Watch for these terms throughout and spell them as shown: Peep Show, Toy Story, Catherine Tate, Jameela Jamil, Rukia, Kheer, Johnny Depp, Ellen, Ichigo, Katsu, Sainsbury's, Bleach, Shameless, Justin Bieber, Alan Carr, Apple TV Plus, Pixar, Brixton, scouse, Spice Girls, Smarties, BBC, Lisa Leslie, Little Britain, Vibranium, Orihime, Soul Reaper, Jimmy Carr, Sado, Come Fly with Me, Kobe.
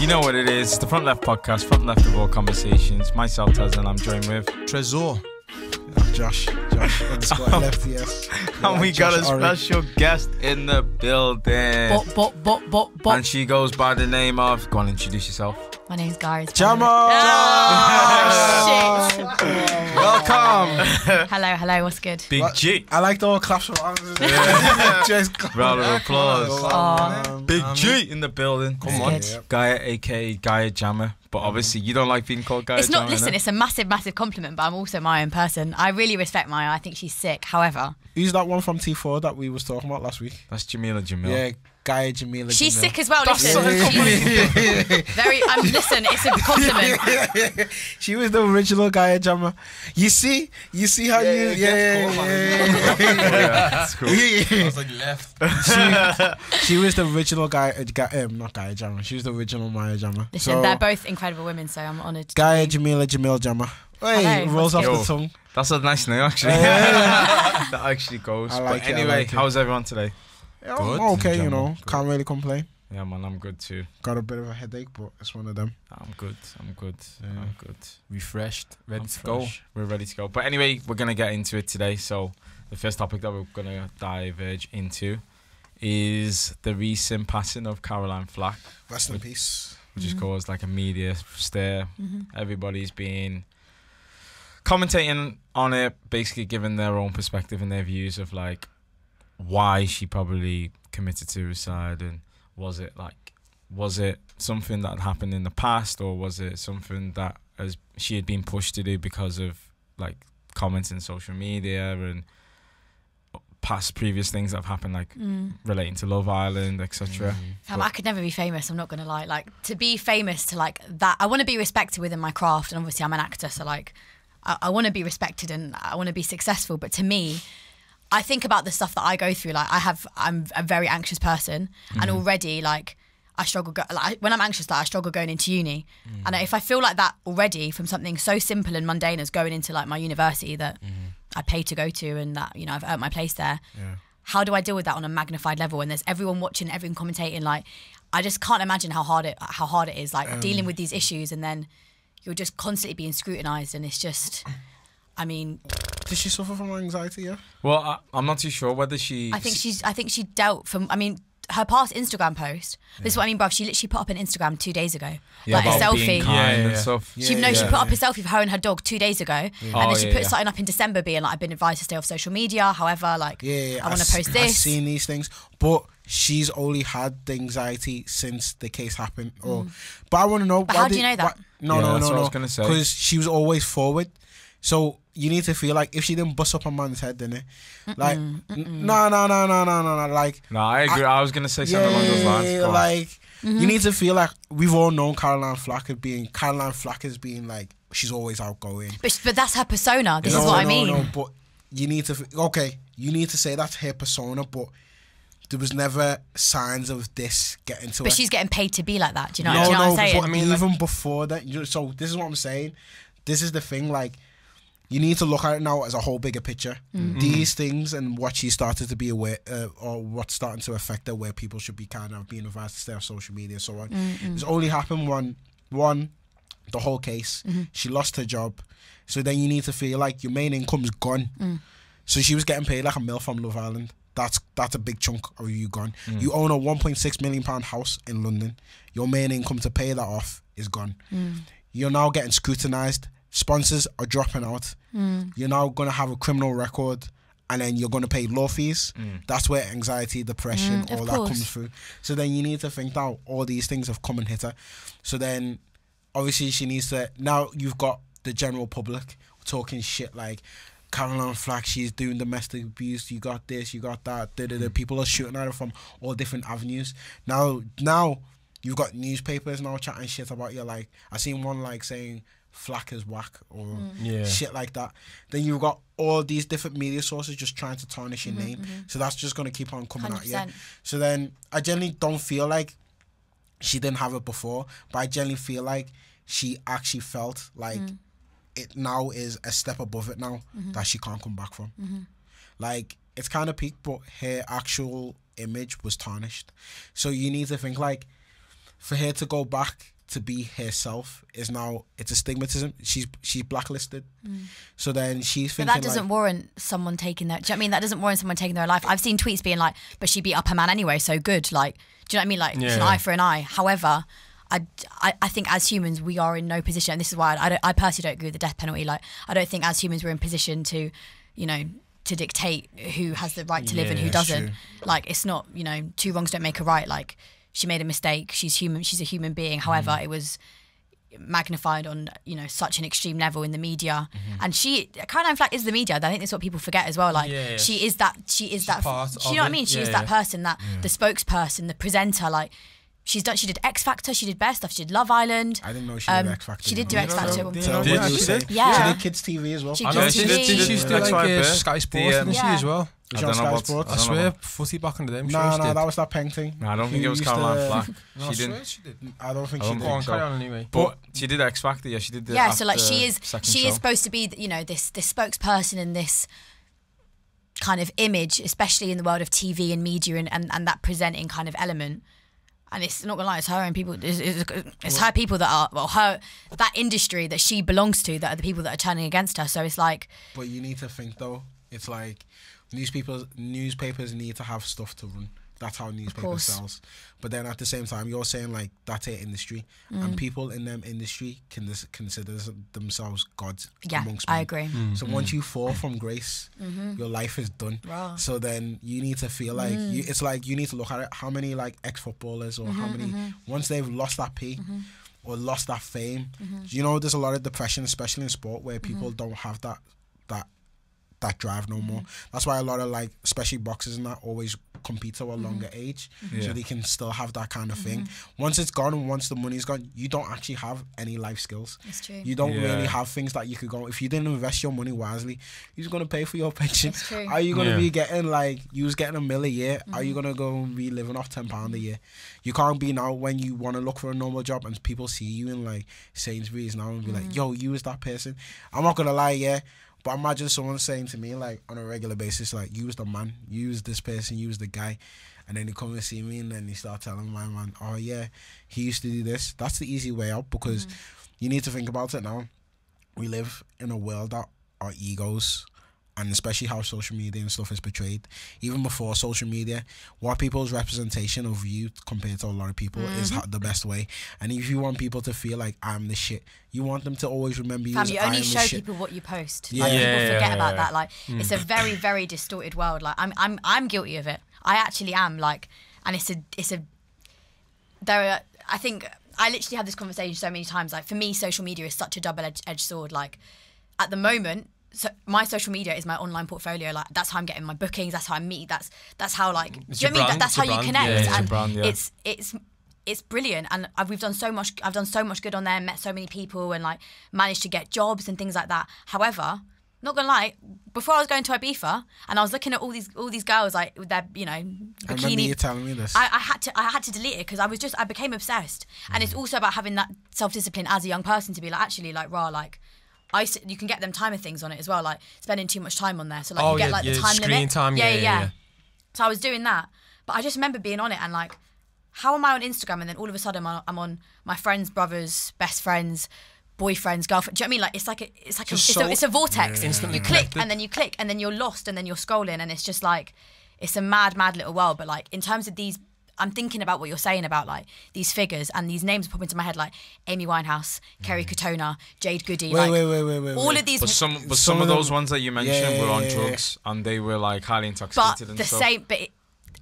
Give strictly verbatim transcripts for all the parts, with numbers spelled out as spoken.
You know what it is, it's the Front Left Podcast, Front Left of All Conversations. Myself, Tazan, I'm joined with... Trezor. Yeah, Josh. Josh. um, left, yes. Yeah, and we Josh got a special Ari. guest in the building. Bop, bop, bop, bop, bop. And she goes by the name of... Go on, introduce yourself. My name's Gary. Jamal! Oh, shit. Welcome. hello, hello, what's good? Big what? G. I like the whole claps of arms. Just round of applause. Oh. Big um, G in the building. Come on. Yep. Gaia, A K A Gaia Jammer. But obviously, you don't like being called Gaia It's not, Jammer, listen, no? It's a massive, massive compliment, but I'm also my own person. I really respect Maya. I think she's sick. However, who's that one from T four that we was talking about last week? That's Jameela Jamil. Yeah. Gaia Jameela. She's Jamil. Sick as well, listen. Very, um, listen, it's a compliment. She was the original Gaia Jammer. You see? You see how yeah, you... Yeah, yeah, yeah, yeah, yeah, yeah. yeah. That's cool. I was like, left. she, she was the original Gaia... Gaia um, not Gaia Jammer. She was the original Maya Jammer. Listen, so, they're both incredible women, so I'm honoured. Gaia Jameela Jamil Jammer. Hey, rolls off Yo, the tongue. That's a nice name, actually. Uh, yeah, yeah. that actually goes. I like but it, anyway, I like how's everyone today? Yeah, good. I'm okay, you know, good. Can't really complain. Yeah, man, I'm good too. Got a bit of a headache, but it's one of them. I'm good, I'm good, yeah. I'm good. Refreshed, ready I'm to fresh. go. We're ready to go. But anyway, we're going to get into it today. So the first topic that we're going to diverge into is the recent passing of Caroline Flack. Rest in peace. Which has mm-hmm. caused like a media stare. Mm-hmm. Everybody's been commentating on it, basically giving their own perspective and their views of like, why she probably committed suicide, and was it like was it something that happened in the past, or was it something that as she had been pushed to do because of like comments in social media and past previous things that have happened, like mm. relating to Love Island, et cetera. Mm. I could never be famous. I'm not gonna lie. Like to be famous, to like that, I want to be respected within my craft, and obviously I'm an actor, so like I, I want to be respected and I want to be successful. But to me, I think about the stuff that I go through. Like I have, I'm a very anxious person, mm. and already like I struggle. Go, like when I'm anxious, like I struggle going into uni. Mm. And if I feel like that already from something so simple and mundane as going into like my university that mm. I pay to go to, and that you know I've earned my place there. Yeah. How do I deal with that on a magnified level? And there's everyone watching, everyone commentating. Like I just can't imagine how hard it, how hard it is. Like um. dealing with these issues, and then you're just constantly being scrutinized, and it's just. I mean, does she suffer from anxiety? Yeah. Well, I, I'm not too sure whether she. I think she's. I think she dealt from. I mean, her past Instagram post. Yeah. This is what I mean, bruv. She literally put up an Instagram two days ago, yeah, like a selfie. Being kind yeah, and yeah. stuff. She yeah, no, yeah, she put yeah. up a selfie of her and her dog two days ago, yeah. and oh, then she yeah, put yeah. something up in December, being like, "I've been advised to stay off social media. However, like, yeah, yeah, I want to post this." I've seen these things, but. She's only had the anxiety since the case happened. Or, mm. but I want to know. But why how did, do you know that? Why, no, yeah, no, no, that's no. What no. I was gonna say. Because she was always forward. So you need to feel like if she didn't bust up a man's head, then it, mm-mm, like, no, no, no, no, no, no, no, like. No, I agree. I, I was gonna say something yeah, along those lines. Go like, mm-hmm. you need to feel like we've all known Caroline Flack as being Caroline Flack as being like she's always outgoing. But but that's her persona. This no, is what no, I mean. No, but you need to okay. You need to say that's her persona, but. There was never signs of this getting to her. But she's getting paid to be like that. Do you know, no, do you know no, what I'm saying? I mean, even like, before that, you know, so this is what I'm saying. This is the thing, like, you need to look at it now as a whole bigger picture. Mm-hmm. These things and what she started to be aware, uh, or what's starting to affect her, where people should be kind of being advised to stay off social media and so on. Mm-hmm. It's only happened one, one, the whole case. Mm-hmm. She lost her job. So then you need to feel like your main income's gone. Mm. So she was getting paid like a mil from Love Island. That's that's a big chunk of you gone. Mm. You own a one point six million pound house in London. Your main income to pay that off is gone. Mm. You're now getting scrutinised. Sponsors are dropping out. Mm. You're now going to have a criminal record, and then you're going to pay law fees. Mm. That's where anxiety, depression, mm, all that course. comes through. So then you need to think now, all these things have come and hit her. So then, obviously, she needs to... Now you've got the general public talking shit like... Caroline Flack, she's doing domestic abuse, you got this, you got that, da, da, da. People are shooting at her from all different avenues. Now now you've got newspapers now chatting shit about you, like I seen one like saying Flack is whack or mm. yeah. shit like that. Then you've got all these different media sources just trying to tarnish your mm-hmm, name. Mm-hmm. So that's just gonna keep on coming one hundred percent. At you. So then I generally don't feel like she didn't have it before, but I generally feel like she actually felt like mm. it now is a step above it now mm-hmm. that she can't come back from. Mm-hmm. Like, it's kind of peaked, but her actual image was tarnished. So you need to think, like, for her to go back to be herself is now, it's a stigmatism. She's she's blacklisted. Mm. So then she's thinking, but that doesn't like, warrant someone taking their, do you know what I mean? That doesn't warrant someone taking their life. I've seen tweets being like, but she beat up her man anyway, so good. Like, do you know what I mean? Like, yeah, it's an yeah. eye for an eye. However, I, I, I think as humans, we are in no position, and this is why I, I, don't, I personally don't agree with the death penalty. Like, I don't think as humans we're in position to, you know, to dictate who has the right to live yeah, and who doesn't. True. Like, it's not, you know, two wrongs don't make a right. Like, she made a mistake. She's human. She's a human being. However, mm. it was magnified on, you know, such an extreme level in the media. Mm-hmm. And she, Caroline Flack is the media. I think that's what people forget as well. Like yeah, yeah. she is that. She is She's that. She, you know what I mean? She yeah, is that yeah. person, that yeah. the spokesperson, the presenter. Like. She's done. She did X Factor. She did Bear Stuff. She did Love Island. I didn't know she um, did X Factor. She did do X Factor. Did she? Yeah. She did kids T V as well. She did kids T V. She used to like Sky Sports, didn't she, as well? I don't know what. I swear, footy back in the day. No, no, that was that Peng thing. I don't think it was Caroline Flack. She didn't. I don't think she did. Anyway, but she did X Factor. Yeah, she did. Yeah, so like she is, she is supposed to be, you know, this this spokesperson and this kind of image, especially in the world of T V and media and and that presenting kind of element. And it's not gonna lie, it's her and people. It's, it's, it's her people that are, well, her that industry that she belongs to, that are the people that are turning against her. So it's like. But you need to think though. It's like newspapers. Newspapers need to have stuff to run. That's how newspapers sells. But then at the same time, you're saying like that's her industry, mm. and people in them industry can consider themselves gods. Yeah, amongst men. I agree. Mm. So mm. once you fall from grace, mm-hmm. your life is done. Wow. So then you need to feel like mm. you, it's like you need to look at it. How many like ex-footballers or mm-hmm, how many mm-hmm. once they've lost that P mm-hmm. or lost that fame, mm-hmm. you know, there's a lot of depression, especially in sport, where people mm-hmm. don't have that that. that drive no mm-hmm. more. That's why a lot of like, especially boxers and that, always compete to a mm-hmm. longer age mm-hmm. so yeah. they can still have that kind of thing. Mm-hmm. Once it's gone and once the money's gone, you don't actually have any life skills. That's true. You don't yeah. really have things that you could go, if you didn't invest your money wisely, who's going to pay for your pension? That's true. Are you going to yeah. be getting like, you was getting a mill a year, mm-hmm. are you going to go and be living off ten pound a year? You can't be now when you want to look for a normal job and people see you in like Sainsbury's now and be mm-hmm. like, yo, you was that person. I'm not going to lie, yeah, but imagine someone saying to me, like, on a regular basis, like, you was the man, you was this person, you was the guy. And then they come and see me and then they start telling my man, oh, yeah, he used to do this. That's the easy way out, because mm-hmm. you need to think about it now. We live in a world that our egos, and especially how social media and stuff is portrayed, even before social media, what people's representation of you compared to a lot of people mm-hmm. is the best way. And if you want people to feel like, I'm the shit, you want them to always remember you Fam, as you only I am show people what you post. Yeah. Like, yeah, people yeah, forget yeah, about yeah. that. Like, mm. it's a very, very distorted world. Like, I'm, I'm, I'm guilty of it. I actually am. Like, and it's a, it's a. There are, I think I literally have this conversation so many times. Like, for me, social media is such a double-edged sword. Like, at the moment. So my social media is my online portfolio. Like, that's how I'm getting my bookings. That's how I meet. That's that's how like. It's do you know what I mean? That, that's how brand. You connect, yeah, it's and brand, yeah. it's it's it's brilliant. And I've, we've done so much. I've done so much good on there. Met so many people and like managed to get jobs and things like that. However, not gonna lie, before I was going to Ibiza and I was looking at all these all these girls like with their you know bikini. I remember you telling me this. I, I had to I had to delete it because I was just I became obsessed. Mm. And it's also about having that self discipline as a young person to be like actually like rah like. I, you can get them timer things on it as well, like spending too much time on there. So like oh, you get yeah, like the yeah, time screen limit. Time, yeah, yeah, yeah, yeah, yeah. So I was doing that, but I just remember being on it and like, how am I on Instagram? And then all of a sudden I'm on my friend's brother's best friend's boyfriend's girlfriend. Do you know what I mean? Like it's like a, it's like a, it's, so a, it's a vortex. Yeah. Instantly you click and then you click and then you're lost and then you're scrolling and it's just like, it's a mad, mad little world. But like in terms of these. I'm thinking about what you're saying about like these figures and these names pop into my head like Amy Winehouse, Kerry Katona, Jade Goody. Wait, like, wait, wait, wait, wait. All wait. of these, but some, but some, some of those them, ones that you mentioned yeah, yeah, were on yeah, drugs yeah. and they were like highly intoxicated. But and the stuff. same, but it,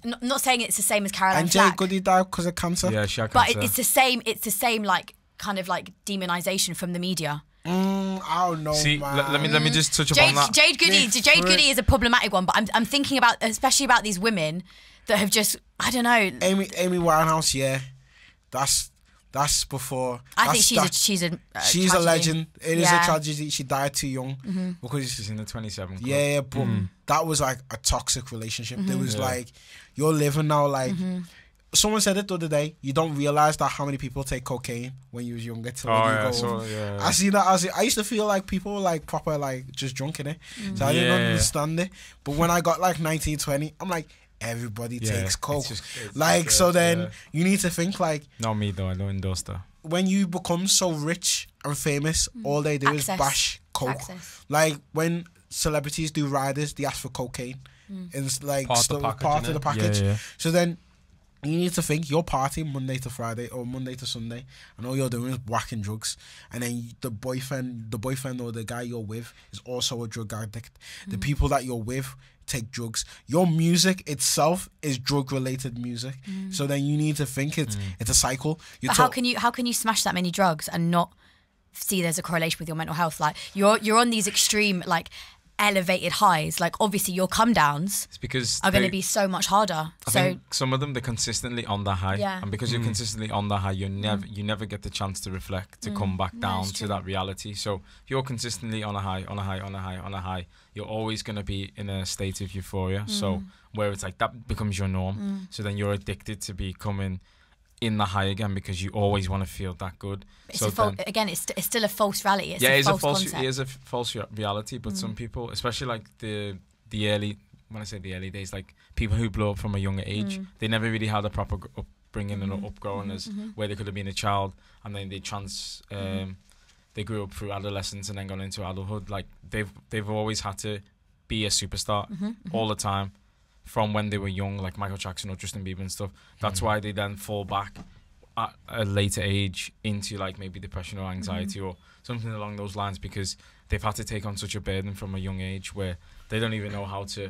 not, not saying it's the same as Caroline. And Jade Goody died because of cancer. Yeah, she had cancer. But it, it's the same. It's the same like kind of like demonization from the media. Mm, I don't know. See, man. let me let me just touch Jade, upon that. Jade Goody, Jade, Jade Goody is a problematic one, but I'm I'm thinking about especially about these women that have just. I don't know. Amy Amy Winehouse, yeah, that's that's before. I that's, think she's a, she's a uh, she's tragedy. a legend. It yeah. is a tragedy. She died too young mm-hmm. because she's in the twenty-seven. Yeah, yeah, but mm. that was like a toxic relationship. Mm-hmm. There was yeah. like you're living now like. Mm-hmm. Someone said it the other day. You don't realize that how many people take cocaine when you was younger. Till oh, you yeah, go so, yeah, yeah. I see that. I see. I used to feel like people were like proper like just drunk in it, mm-hmm. so I didn't yeah. understand it. But when I got like nineteen, twenty, I'm like. everybody yeah, takes coke. Just, like, just, so then yeah. you need to think like... Not me though, I don't endorse that. When you become so rich and famous, mm. all they do Access. is bash coke. Access. Like when celebrities do riders, they ask for cocaine. Mm. And it's like part, still of, the package, part of the package. Yeah, yeah. So then you need to think you're partying Monday to Friday or Monday to Sunday, and all you're doing is whacking drugs. And then the boyfriend, the boyfriend or the guy you're with is also a drug addict. Mm. The people that you're with take drugs. Your music itself is drug related music. Mm. So then you need to think it's mm. it's a cycle. You're but how can you how can you smash that many drugs and not see there's a correlation with your mental health? Like you're you're on these extreme like. elevated highs, like obviously your come downs it's because are going to be so much harder. I so think some of them, they're consistently on that high, yeah. and because mm. you're consistently on that high, you never mm. you never get the chance to reflect, to mm. come back down no, to that reality. So if you're consistently on a high, on a high, on a high, on a high, you're always going to be in a state of euphoria. Mm. So where it's like that becomes your norm. Mm. So then you're addicted to becoming in the high again because you always want to feel that good. It's so then, again, it's, st it's still a false reality. It's yeah, a it's false a false. It is a false reality. But mm. some people, especially like the the early, when I say the early days, like people who blow up from a younger age, mm. they never really had a proper upbringing mm. and upgrowing mm. as mm -hmm. where they could have been a child, and then they trans, um, mm. they grew up through adolescence and then got into adulthood. Like they've they've always had to be a superstar mm -hmm. Mm -hmm. all the time. From when they were young, like Michael Jackson or Justin Bieber and stuff. That's mm. why they then fall back at a later age into like maybe depression or anxiety mm. or something along those lines, because they've had to take on such a burden from a young age where they don't even know how to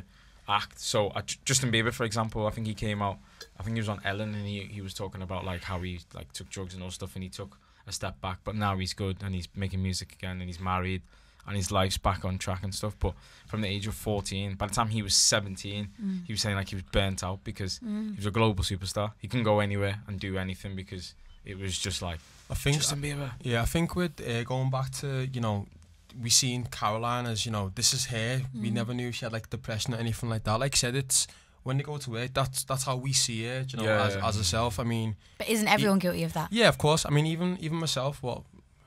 act. So uh, Justin Bieber, for example, I think he came out, I think he was on Ellen, and he, he was talking about like how he like took drugs and all stuff, and he took a step back, but now he's good and he's making music again and he's married. And his life's back on track and stuff. But from the age of fourteen, by the time he was seventeen, mm. he was saying like he was burnt out because mm. he was a global superstar. He couldn't go anywhere and do anything because it was just like I think Justin Bieber. Yeah, I think with uh, going back to, you know, we seen Caroline as, you know, this is her. Mm. We never knew she had like depression or anything like that. Like I said, it's when they go to work, that's that's how we see her, you know, yeah, as, yeah. as herself. I mean, but isn't everyone e guilty of that? Yeah, of course. I mean, even even myself, what.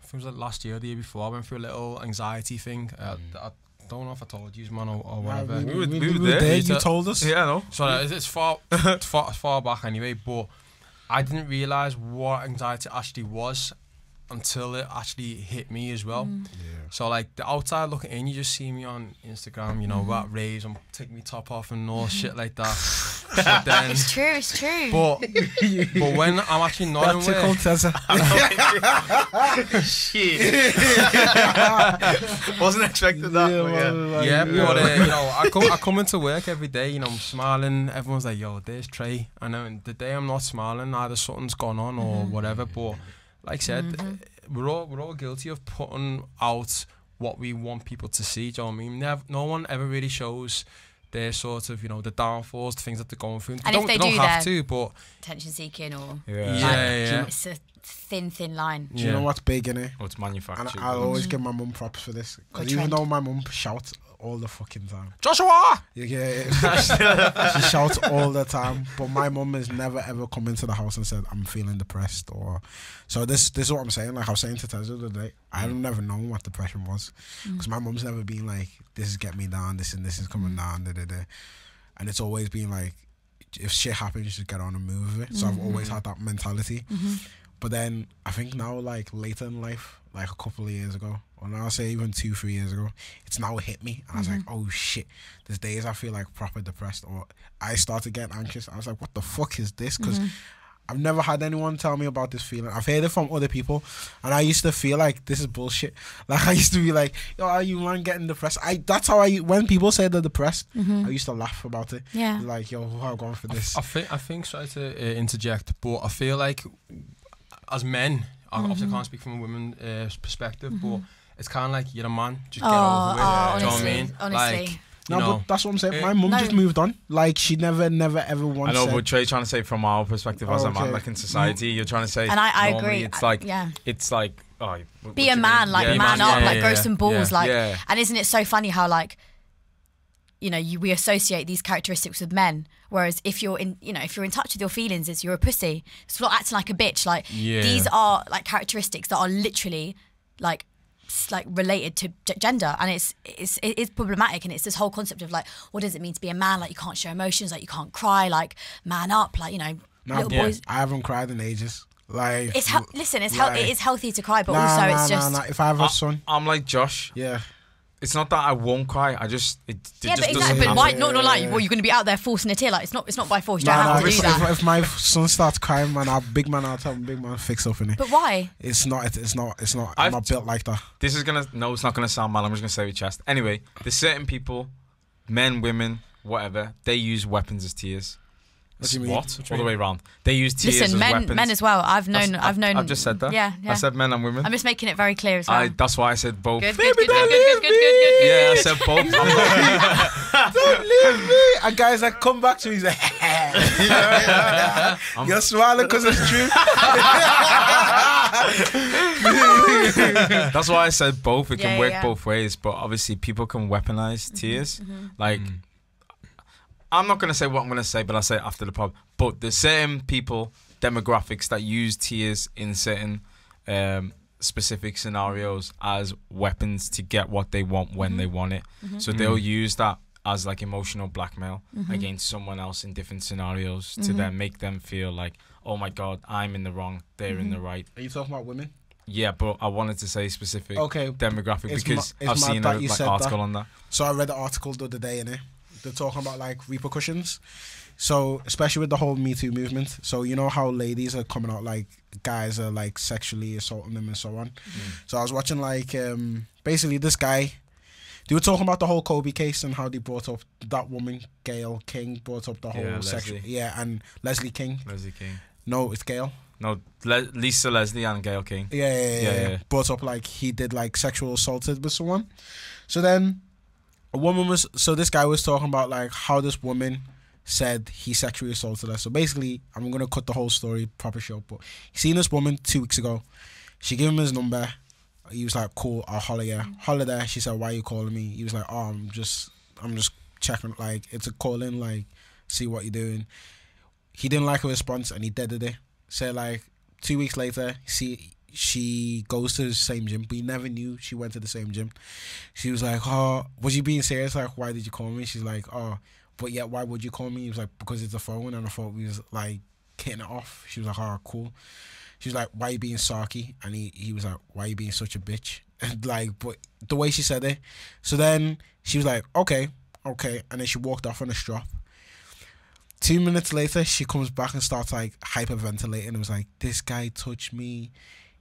It was like last year or the year before, I went through a little anxiety thing. Uh, mm. I don't know if I told you, man, or, or whatever. We were, we were, we were there. there. You told us. Yeah, I know. So uh, it's far, it's far, far back anyway, but I didn't realise what anxiety actually was until it actually hit me as well. Mm. Yeah. So like the outside looking in, you just see me on Instagram, you know, mm. about raves, I'm taking my top off and all shit like that. So then, it's true, it's true. But but when I'm actually not in work, shit, wasn't expecting that. Yeah, but yeah, like, yeah, yeah. But, uh, you know, I come I come into work every day, you know, I'm smiling. Everyone's like, "Yo, there's Trey," and then the day I'm not smiling, either something's gone on or mm-hmm. whatever. But like I said, mm-hmm. we're all we're all guilty of putting out what we want people to see. Do you know what I mean? Never, no one ever really shows their sort of, you know, the downfalls, the things that they're going through. And they don't, if they, they don't do have to, but attention seeking or yeah, like, yeah, yeah. it's a thin, thin line. Do you yeah. know what's big in it? Well, it's manufactured. And I always mm. give my mum props for this, because even though my mum shouts all the fucking time, Joshua, yeah, yeah. she shouts all the time. But my mum has never ever come into the house and said, "I'm feeling depressed." Or so this this is what I'm saying. Like I was saying to Tessa the other day, I don't ever know what depression was, because mm. my mum's never been like, "This is getting me down. This and this is coming mm. down." Da, da, da. And it's always been like, if shit happens, you should get on and move with it. So mm -hmm. I've always had that mentality. Mm -hmm. But then I think now, like later in life, like a couple of years ago, or now I say even two, three years ago, it's now hit me. And I was mm-hmm. like, oh shit, there's days I feel like proper depressed, or I started getting anxious. I was like, what the fuck is this? Because mm-hmm. I've never had anyone tell me about this feeling. I've heard it from other people, and I used to feel like this is bullshit. Like I used to be like, yo, are you man getting depressed? I that's how I when people say they're depressed, mm-hmm. I used to laugh about it. Yeah, like yo, I'm going for this. I, I think I think sorry to uh, interject, but I feel like, as men, I mm-hmm. obviously can't speak from a woman's uh, perspective, mm-hmm. but it's kind of like, you're a man, just oh, get over oh, it. Do you know what I mean? Honestly. Like, no, know, but that's what I'm saying. It, My mum no. just moved on. Like, she never, never, ever once I know, said, but Trey's trying to say from our perspective oh, as a okay. man, like in society, you're trying to say, and I, I agree. It's like, I, yeah. it's like, oh, what, be what a man, mean? like, yeah, man, man up, yeah, like, yeah, grow yeah, some balls. Yeah, like, yeah. And isn't it so funny how, like, you know, you, we associate these characteristics with men, whereas if you're in, you know, if you're in touch with your feelings, it's you're a pussy. It's not acting like a bitch. Like yeah. these are like characteristics that are literally like like related to gender, and it's it's it's problematic. And it's this whole concept of like, what does it mean to be a man? Like, you can't show emotions, like you can't cry, like man up, like, you know. Nah, little yeah. boys. I haven't cried in ages. Like, it's listen, it's like, it is healthy to cry, but nah, also nah, it's nah, just. Nah, nah. If I have a I, son, I'm like Josh. Yeah. It's not that I won't cry. I just it, it yeah, just but exactly. Doesn't. But why? Not, not like well, you're going to be out there forcing a tear. Like, it's not. It's not by force. You nah, don't nah, have to if, do that. If, if my son starts crying, man, I'll big man out. Big man, fix up in it. But why? It's not. It's not. It's not. I've, I'm not built like that. This is gonna. No, it's not gonna sound mal. I'm just gonna say it with chest. Anyway, there's certain people, men, women, whatever. They use weapons as tears. What? Do you mean? What? All the way around. They use tears Listen, as men, weapons. men as well. I've known. That's, I've known. I've just said that. Yeah, yeah. I said men and women. I'm just making it very clear as well. I, that's why I said both. Good, good, good, good, good, good, good, good, good. Yeah, I said both. Don't leave me. And guys, like, come back to me. He's like, you're smiling because it's true. That's why I said both. It yeah, can work yeah. both ways, but obviously people can weaponize tears, mm-hmm. like. Mm. I'm not going to say what I'm going to say, but I'll say it after the pub. But there's certain people, demographics that use tears in certain um, specific scenarios as weapons to get what they want when mm-hmm. they want it. Mm-hmm. So they'll use that as like emotional blackmail mm-hmm. against someone else in different scenarios to mm-hmm. then make them feel like, oh my God, I'm in the wrong, they're mm-hmm. in the right. Are you talking about women? Yeah, but I wanted to say specific okay. demographic it's because I've seen an like, article that. on that. So I read the article the other day, innit? They're talking about like repercussions, so especially with the whole Me Too movement. So you know how ladies are coming out like guys are like sexually assaulting them and so on. Mm. So I was watching like um, basically this guy. They were talking about the whole Kobe case and how they brought up that woman, Gail King, brought up the whole yeah, sexual yeah, and Leslie King. Leslie King. No, it's Gail. No, Le Lisa Leslie and Gail King. Yeah yeah yeah, yeah, yeah, yeah. Brought up like he did like sexual assaulted with someone. So then. A woman was so this guy was talking about like how this woman said he sexually assaulted her. So basically, I'm gonna cut the whole story proper short, but he seen this woman two weeks ago. She gave him his number. He was like, "Cool, I'll holler you." Holler there. She said, "Why are you calling me?" He was like, "Oh, I'm just, I'm just checking. Like, it's a call in. Like, see what you're doing." He didn't like her response, and he deaded it. So like two weeks later, see. She goes to the same gym, but he never knew she went to the same gym. She was like, oh, was you being serious? Like, why did you call me? She's like, oh, but yeah, why would you call me? He was like, because it's a phone, and I thought we was like hitting it off. She was like, oh, cool. She was like, why are you being sarky? And he, he was like, why are you being such a bitch? And like, but the way she said it. So then she was like, okay, okay. And then she walked off on a strop. Two minutes later, she comes back and starts like hyperventilating. It was like, this guy touched me.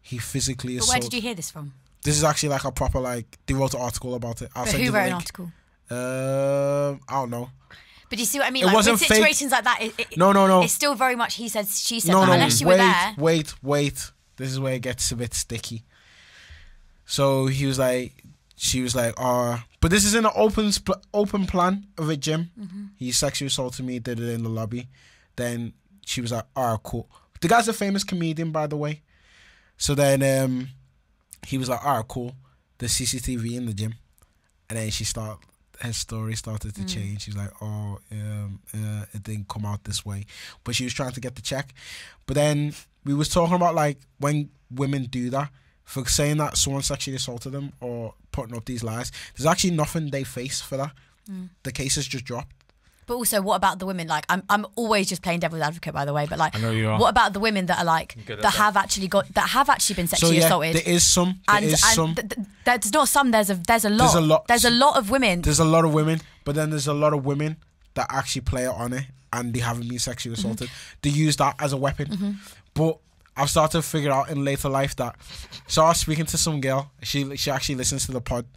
He physically assaulted. But where did you hear this from? This is actually like a proper like they wrote an article about it. I'll but who wrote an article? Um, I don't know. But you see what I mean? It like, wasn't with situations fake. like that. It, it, no, no, no. It's still very much he said, she said. No, that, no. Unless you wait, were there. Wait, wait. This is where it gets a bit sticky. So he was like, she was like, ah, uh, but this is in an open open plan of a gym. Mm-hmm. He sexually assaulted me. Did it in the lobby. Then she was like, ah, cool. The guy's a famous comedian, by the way. So then um, he was like, all right, cool. There's C C T V in the gym. And then she start, her story started to mm. change. She's like, oh, um, uh, it didn't come out this way. But she was trying to get the check. But then we was talking about like when women do that, for saying that someone sexually assaulted them or putting up these lies, there's actually nothing they face for that. Mm. The case has just dropped. But also, what about the women? Like, I'm, I'm always just playing devil's advocate, by the way. But like, I know you are. What about the women that are like that, that have actually got that have actually been sexually so, yeah, assaulted? There is some. There and, is and some. Th th there's not some. There's a there's a lot. There's a lot. There's a lot of women. There's a lot of women. But then there's a lot of women that actually play it on it, and they haven't been sexually assaulted. Mm-hmm. They use that as a weapon. Mm-hmm. But I've started to figure out in later life that. So I was speaking to some girl. She she actually listens to the pod.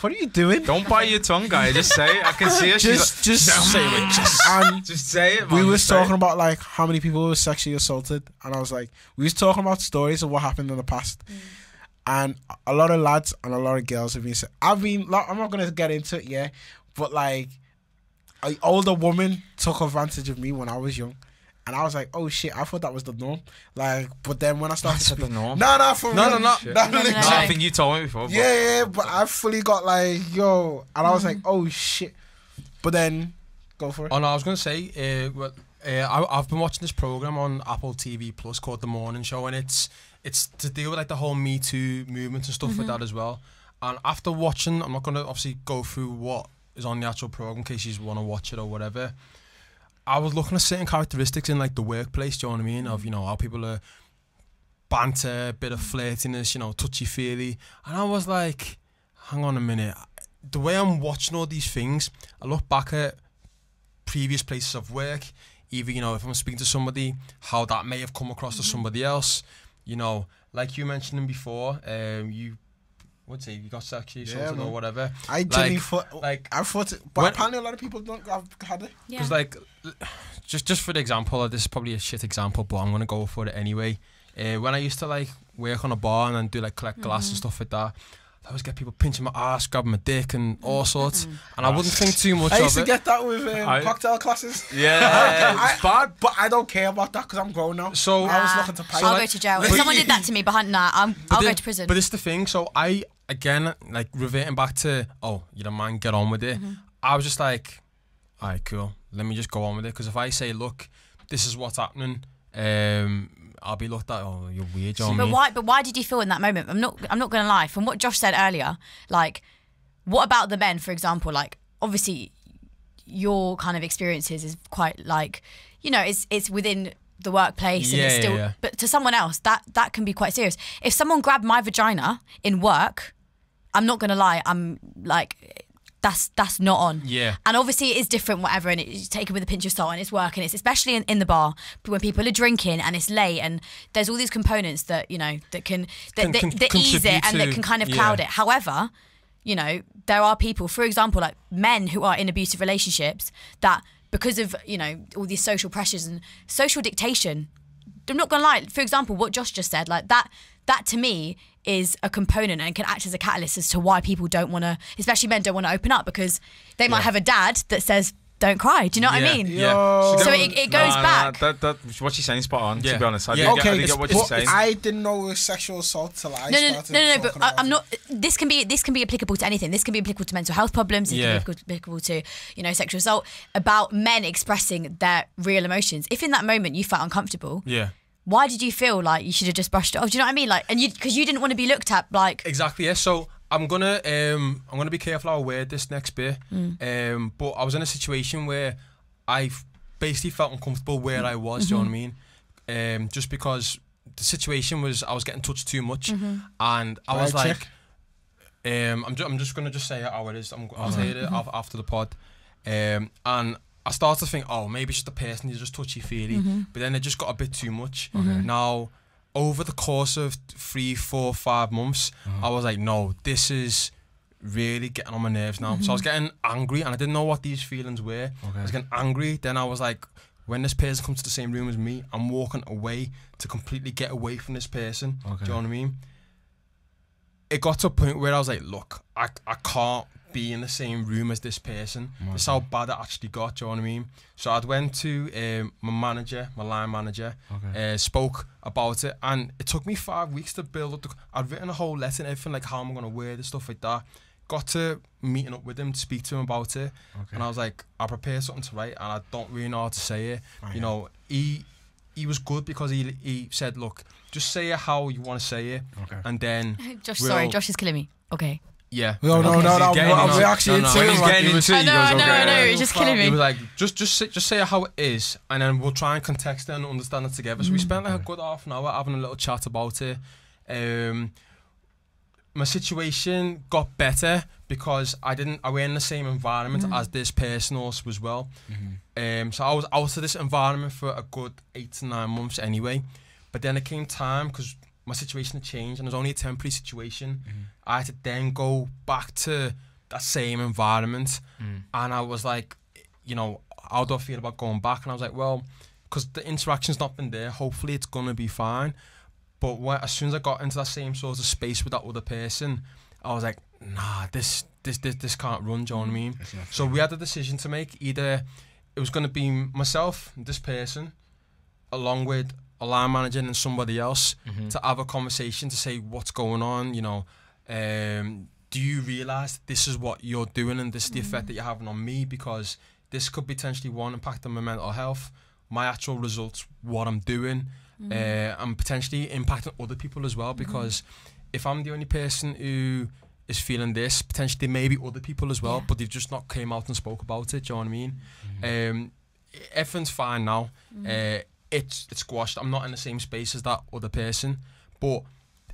What are you doing? Don't bite your tongue, guy. Just say it. I can see it. Just, She's just, like, just say it. Just, and just say it. Man. We were talking about like how many people were sexually assaulted, and I was like, we was talking about stories of what happened in the past, mm. and a lot of lads and a lot of girls have been. I've been. Like, I'm not gonna get into it, yeah, but like, an older woman took advantage of me when I was young. And I was like, oh shit, I thought that was the norm. Like, but then when I started to the norm. No, no, for no, real. No, no, no, no, no. I think you told me before. Yeah, yeah, but I fully got like, yo. And I was like, oh shit. But then, go for it. Oh no, I was going to say, uh, well, uh, I, I've been watching this program on Apple T V Plus called The Morning Show, and it's it's to deal with like the whole Me Too movement and stuff mm-hmm. like that as well. And after watching, I'm not going to obviously go through what is on the actual program in case you want to watch it or whatever. I was looking at certain characteristics in like the workplace, do you know what I mean? Of, you know, how people are banter, bit of flirtiness, you know, touchy-feely. And I was like, hang on a minute. The way I'm watching all these things, I look back at previous places of work, either, you know, if I'm speaking to somebody, how that may have come across mm-hmm. to somebody else. You know, like you mentioned before, um, you... What's it? You got sexy yeah, something man. Or whatever. I like, genuinely thought, like I thought, it, but when, apparently a lot of people don't have had it. Because yeah. like, just just for the example, this is probably a shit example, but I'm gonna go for it anyway. Uh, when I used to like work on a bar and then do like collect glass mm-hmm. and stuff like that, I always get people pinching my ass, grabbing my dick, and all sorts. Mm-hmm. And I wouldn't think too much. I used of to it. get that with um, I, cocktail classes. Yeah, I, it's bad, but I don't care about that because I'm grown now. So nah, I was looking to pay. I'll like, go to jail. If someone did that to me behind that, I'm, I'll then, go to prison. But it's the thing. So I again like reverting back to oh, you know, man, get on with it. Mm-hmm. I was just like, all right, cool. Let me just go on with it because if I say, look, this is what's happening. Um, I'll be looked at. Oh, you're weird, John. But why? But why did you feel in that moment? I'm not. I'm not going to lie. From what Josh said earlier, like, what about the men, for example? Like, obviously, your kind of experiences is quite like, you know, it's it's within the workplace, yeah, and it's still. Yeah, yeah. But to someone else, that that can be quite serious. If someone grabbed my vagina in work, I'm not going to lie. I'm like. That's that's not on. Yeah. And obviously it is different, whatever, and it's taken with a pinch of salt, and it's work, and it's especially in, in the bar when people are drinking and it's late, and there's all these components that you know that can that, can, that, can, that ease it to, and that can kind of cloud yeah. it. However, you know there are people, for example, like men who are in abusive relationships that because of you know all these social pressures and social dictation. I'm not gonna lie. For example, what Josh just said, like that that to me. Is a component and can act as a catalyst as to why people don't want to, especially men don't want to open up because they yeah. might have a dad that says, don't cry. Do you know what yeah. I mean? Yeah. So it, it goes nah, back. Nah, that, that, what she's saying is spot on, yeah. to be honest. I yeah. didn't okay. get, I didn't get what you're saying. I didn't know it was sexual assault till I no, no, started. No, no, no, but I, I'm not, this can be, this can be applicable to anything. This can be applicable to mental health problems. It yeah. can be applicable to, you know, sexual assault, about men expressing their real emotions. If in that moment you felt uncomfortable, yeah. why did you feel like you should have just brushed it off? Do you know what I mean? Like, and you, because you didn't want to be looked at like. Exactly. Yeah. So I'm gonna, um, I'm gonna be careful how I wear this next bit. Mm. Um, but I was in a situation where I basically felt uncomfortable where I was. Mm-hmm. Do you know what I mean? Um, just because the situation was, I was getting touched too much, mm-hmm. and I was right, like, um, I'm, ju I'm just gonna just say how it is. I'm, I'll say it mm-hmm. after the pod, um, and. I started to think, oh, maybe it's just the person who's just touchy-feely. Mm-hmm. But then it just got a bit too much. Okay. Now, over the course of three, four, five months, mm-hmm. I was like, no, this is really getting on my nerves now. Mm-hmm. So I was getting angry, and I didn't know what these feelings were. Okay. I was getting angry. Then I was like, when this person comes to the same room as me, I'm walking away to completely get away from this person. Okay. Do you know what I mean? It got to a point where I was like, look, I, I can't be in the same room as this person. Okay. That's how bad it actually got, do you know what I mean? So I went to um, my manager, my line manager, okay. uh, spoke about it, and it took me five weeks to build up. The, I'd written a whole letter and everything, like how am I going to wear this, stuff like that. Got to meeting up with him, to speak to him about it, okay. and I was like, I prepared something to write, and I don't really know how to say it. Okay. You know, he he was good because he, he said, look, just say it how you want to say it, okay. and then... Josh, we'll, sorry, Josh is killing me. Okay. Yeah. No, no, okay. no, no. We're actually into it. I know, I know, I know. It's just killing me. He was like, just, just, sit, just say how it is, and then we'll try and context it and understand it together. So mm. we spent like a good half an hour having a little chat about it. Um, my situation got better because I didn't. I were in the same environment mm. as this person also as well. Mm-hmm. Um, so I was out of this environment for a good eight to nine months anyway. But then it came time because. My situation had changed, and it was only a temporary situation. Mm-hmm. I had to then go back to that same environment, mm. and I was like, you know, how do I feel about going back? And I was like, well, because the interaction's not been there, hopefully it's gonna be fine. But when, as soon as I got into that same sort of space with that other person, I was like, nah, this this this, this can't run. Do you know what I mean? So we had a decision to make. Either it was gonna be myself, this person, along with. A line manager and somebody else mm-hmm. to have a conversation to say what's going on, you know, um, do you realise this is what you're doing and this is the mm-hmm. effect that you're having on me, because this could potentially, one, impact on my mental health, my actual results, what I'm doing, mm. uh, and potentially impacting other people as well, because mm. if I'm the only person who is feeling this, potentially maybe other people as well, yeah. but they've just not came out and spoke about it. Do you know what I mean? Mm. Um, everything's fine now. Mm. Uh, it's it's squashed. I'm not in the same space as that other person, but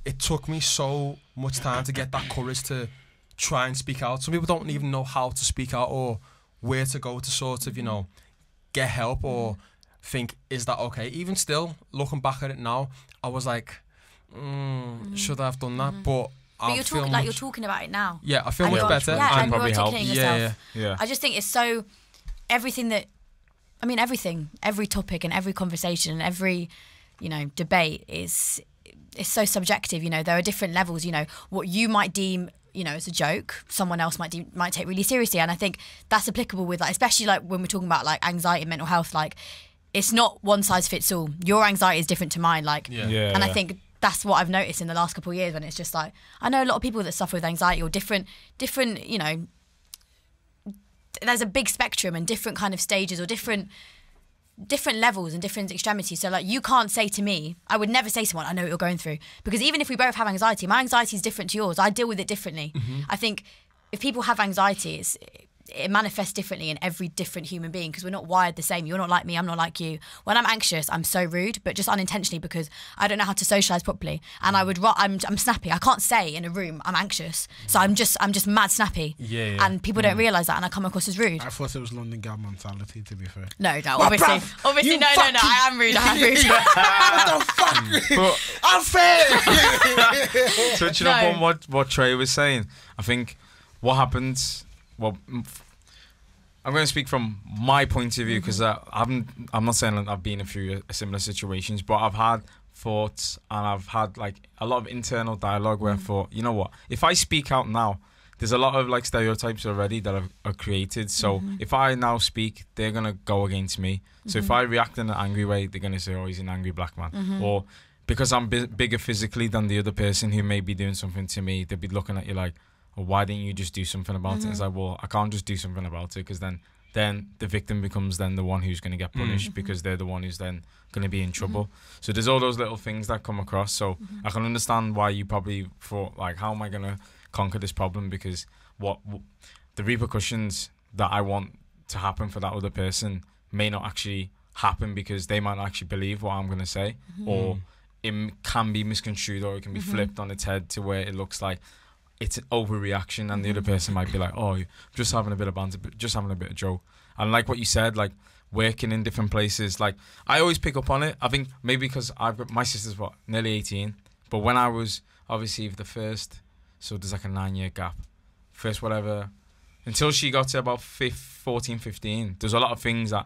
it took me so much time to get that courage to try and speak out. Some people don't even know how to speak out or where to go to sort of, you know, get help or think, is that okay? Even still, looking back at it now, I was like, mm, mm. should I have done that? Mm. But But you're talking like you're talking about it now. Yeah, I feel much better. Yeah, and probably help. Yeah, yeah, yeah. I just think it's so everything that, I mean, everything, every topic and every conversation and every, you know, debate is it's so subjective. You know, there are different levels. You know, what you might deem, you know, as a joke, someone else might deem, might take really seriously. And I think that's applicable with, like, especially like when we're talking about like anxiety, mental health. Like, it's not one size fits all. Your anxiety is different to mine. Like, yeah, yeah. And I think that's what I've noticed in the last couple of years, when it's just like, I know a lot of people that suffer with anxiety or different, different, you know, there's a big spectrum and different kind of stages or different, different levels and different extremities. So like, you can't say to me, I would never say to someone, I know what you're going through, because even if we both have anxiety, my anxiety is different to yours. I deal with it differently. Mm-hmm. I think if people have anxiety, it's, it manifests differently in every different human being, because we're not wired the same. You're not like me, I'm not like you. When I'm anxious, I'm so rude, but just unintentionally, because I don't know how to socialise properly. And I would, I'm, I'm snappy. I can't say in a room I'm anxious, so I'm just I'm just mad snappy. Yeah, yeah. And people yeah. don't realise that, and I come across as rude. I thought it was London Gal mentality, to be fair. No, no, my obviously, bruv, obviously, no, no, no, I am rude, I am rude. What the fuck? I'm fair! Touching no. up on what, what Trey was saying, I think what happens... Well, I'm going to speak from my point of view, because I haven't, I'm not saying I've been in a few similar situations, but I've had thoughts and I've had like a lot of internal dialogue where mm. I thought, you know what, if I speak out now, there's a lot of like stereotypes already that are, are created. So mm-hmm. if I now speak, they're going to go against me. So mm-hmm. if I react in an angry way, they're going to say, oh, he's an angry black man. Mm-hmm. Or because I'm bi bigger physically than the other person who may be doing something to me, they'll be looking at you like, or why didn't you just do something about mm-hmm. it? It's like, well, I can't just do something about it, because then then the victim becomes then the one who's going to get punished mm-hmm. because they're the one who's then going to be in trouble. Mm-hmm. So there's all those little things that come across. So mm-hmm. I can understand why you probably thought, like, how am I going to conquer this problem? Because what, what the repercussions that I want to happen for that other person may not actually happen, because they might not actually believe what I'm going to say. Mm-hmm. Or it can be misconstrued, or it can be mm-hmm. flipped on its head to where it looks like it's an overreaction, and the other person might be like, oh, just having a bit of banter, just having a bit of joke. And like what you said, like working in different places, like I always pick up on it. I think maybe because I've got, my sister's what, nearly eighteen, but when I was obviously the first, so there's like a nine year gap, first whatever, until she got to about fourteen, fifteen, there's a lot of things that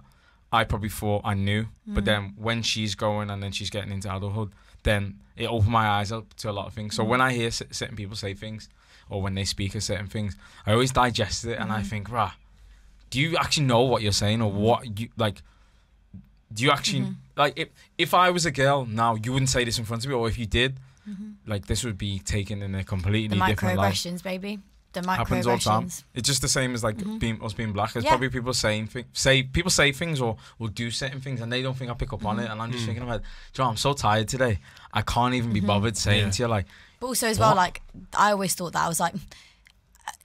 I probably thought I knew, mm-hmm. but then when she's going and then she's getting into adulthood, then it opened my eyes up to a lot of things. So mm-hmm. when I hear certain people say things, or when they speak of certain things, I always digest it, and mm-hmm. I think, rah, do you actually know what you're saying, or what you, like, do you actually, mm-hmm. like, if, if I was a girl now, you wouldn't say this in front of me, or if you did, mm-hmm. like, this would be taken in a completely the different light. Microaggressions, baby. The microaggressions. Happens all time. It's just the same as, like, mm-hmm. being, us being black. It's yeah. probably people saying, thi say, people say things or will do certain things, and they don't think I pick up mm-hmm. on it, and I'm just mm-hmm. thinking about, do you know, I'm so tired today, I can't even be mm-hmm. bothered saying yeah. to you, like, but also as what? well, like, I always thought that, I was like,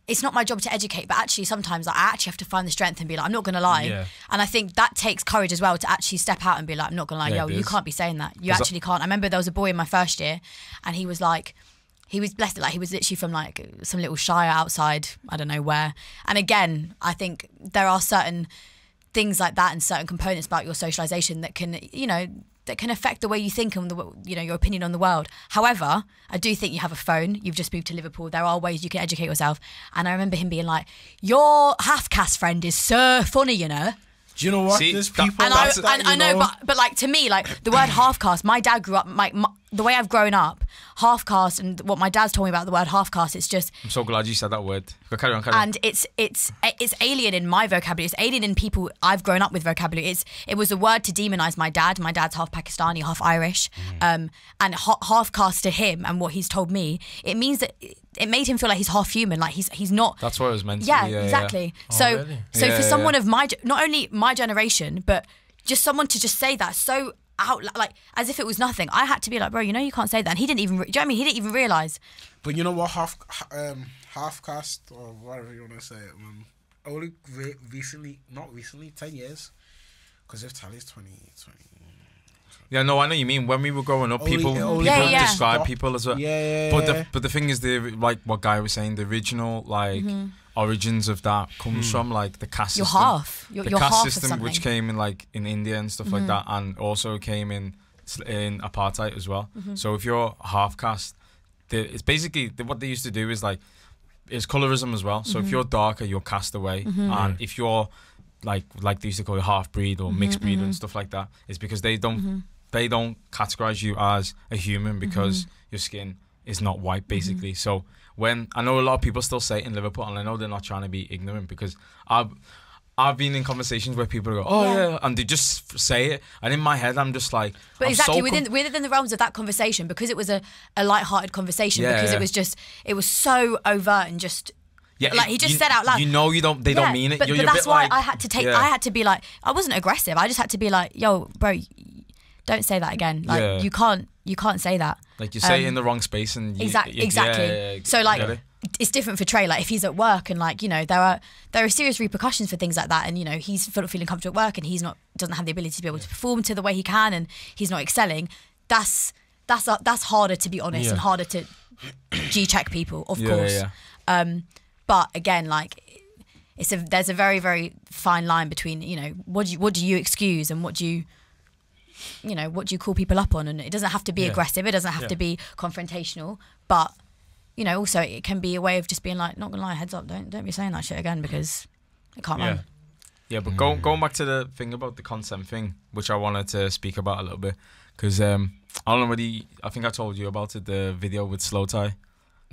it's not my job to educate, but actually sometimes like, I actually have to find the strength and be like, I'm not going to lie. Yeah. And I think that takes courage as well, to actually step out and be like, I'm not going to lie, yeah, yo, you can't be saying that. You actually I can't. I remember there was a boy in my first year, and he was like, he was blessed, like he was literally from like some little shire outside, I don't know where. And again, I think there are certain things like that and certain components about your socialisation that can, you know, that can affect the way you think and the, you know, your opinion on the world. However, I do think you have a phone. You've just moved to Liverpool. There are ways you can educate yourself. And I remember him being like, your half-caste friend is so funny, you know. Do you know what? See, there's people and that, I, that, and I know, know, but but like to me, like the word half-caste, my dad grew up, my, my, the way I've grown up, half-caste and what my dad's told me about the word half-caste, it's just... I'm so glad you said that word. Go, carry on, carry on. And it's, it's, it's alien in my vocabulary. It's alien in people I've grown up with vocabulary. It's, it was a word to demonise my dad. My dad's half Pakistani, half Irish. Mm. Um, and ha half-caste to him and what he's told me, it means that... it made him feel like he's half human, like he's he's not. That's what it was meant to yeah, be. Yeah, exactly. Yeah. So, oh, really? so yeah, for someone yeah. of my, not only my generation, but just someone to just say that so out, like, as if it was nothing. I had to be like, bro, you know you can't say that. And he didn't even, do you know what I mean? He didn't even realise. But you know what, half um, half caste, or whatever you want to say it, man, only re recently, not recently, ten years, because if Tally's twenty, twenty... Yeah, no, I know you mean. When we were growing up, only, people only people yeah, yeah. describe people as a... Yeah, yeah, but the, yeah. But the thing is, the, like what Guy was saying, the original, like... Mm-hmm. origins of that comes mm. from like the caste you're system. Half. You're, the you're caste half system, which came in like in India and stuff mm-hmm. like that, and also came in in apartheid as well. Mm-hmm. So if you're half caste, it's basically the, what they used to do is like is colorism as well. So mm-hmm. if you're darker, you're cast away, mm-hmm. and if you're like like they used to call you half breed or mm-hmm. mixed breed mm-hmm. and stuff like that, it's because they don't mm-hmm. they don't categorize you as a human because mm-hmm. your skin is not white, basically. Mm-hmm. So when I know a lot of people still say it in Liverpool, and I know they're not trying to be ignorant, because I've I've been in conversations where people go, oh yeah, yeah, and they just say it, and in my head I'm just like, but I'm exactly so within within the realms of that conversation, because it was a a light-hearted conversation, yeah, because yeah. it was just it was so overt and just. Yeah, like he just you, said out loud, you know, you don't. They yeah, don't mean it. But, you're, but you're that's why like, I had to take. Yeah. I had to be like, I wasn't aggressive. I just had to be like, yo, bro, don't say that again. Like yeah. you can't. You can't say that. Like you say um, it in the wrong space, and you, exact, you, exactly, exactly. Yeah, yeah, so like, really? It's different for Trey. Like if he's at work, and like you know, there are there are serious repercussions for things like that, and you know, he's feeling comfortable at work, and he's not doesn't have the ability to be able yeah. to perform to the way he can, and he's not excelling. That's that's uh, that's harder to be honest, yeah. and harder to G-check people, of yeah, course. Yeah, yeah. Um, but again, like it's a there's a very very fine line between you know what do you, what do you excuse and what do you. You know, what do you call people up on? And it doesn't have to be yeah. aggressive. It doesn't have yeah. to be confrontational. But, you know, also it can be a way of just being like, not gonna lie, heads up, don't don't be saying that shit again, because it can't yeah. run. Yeah, but mm. go, going back to the thing about the consent thing, which I wanted to speak about a little bit, because um, I don't know whether you, I think I told you about it, the video with Slowthai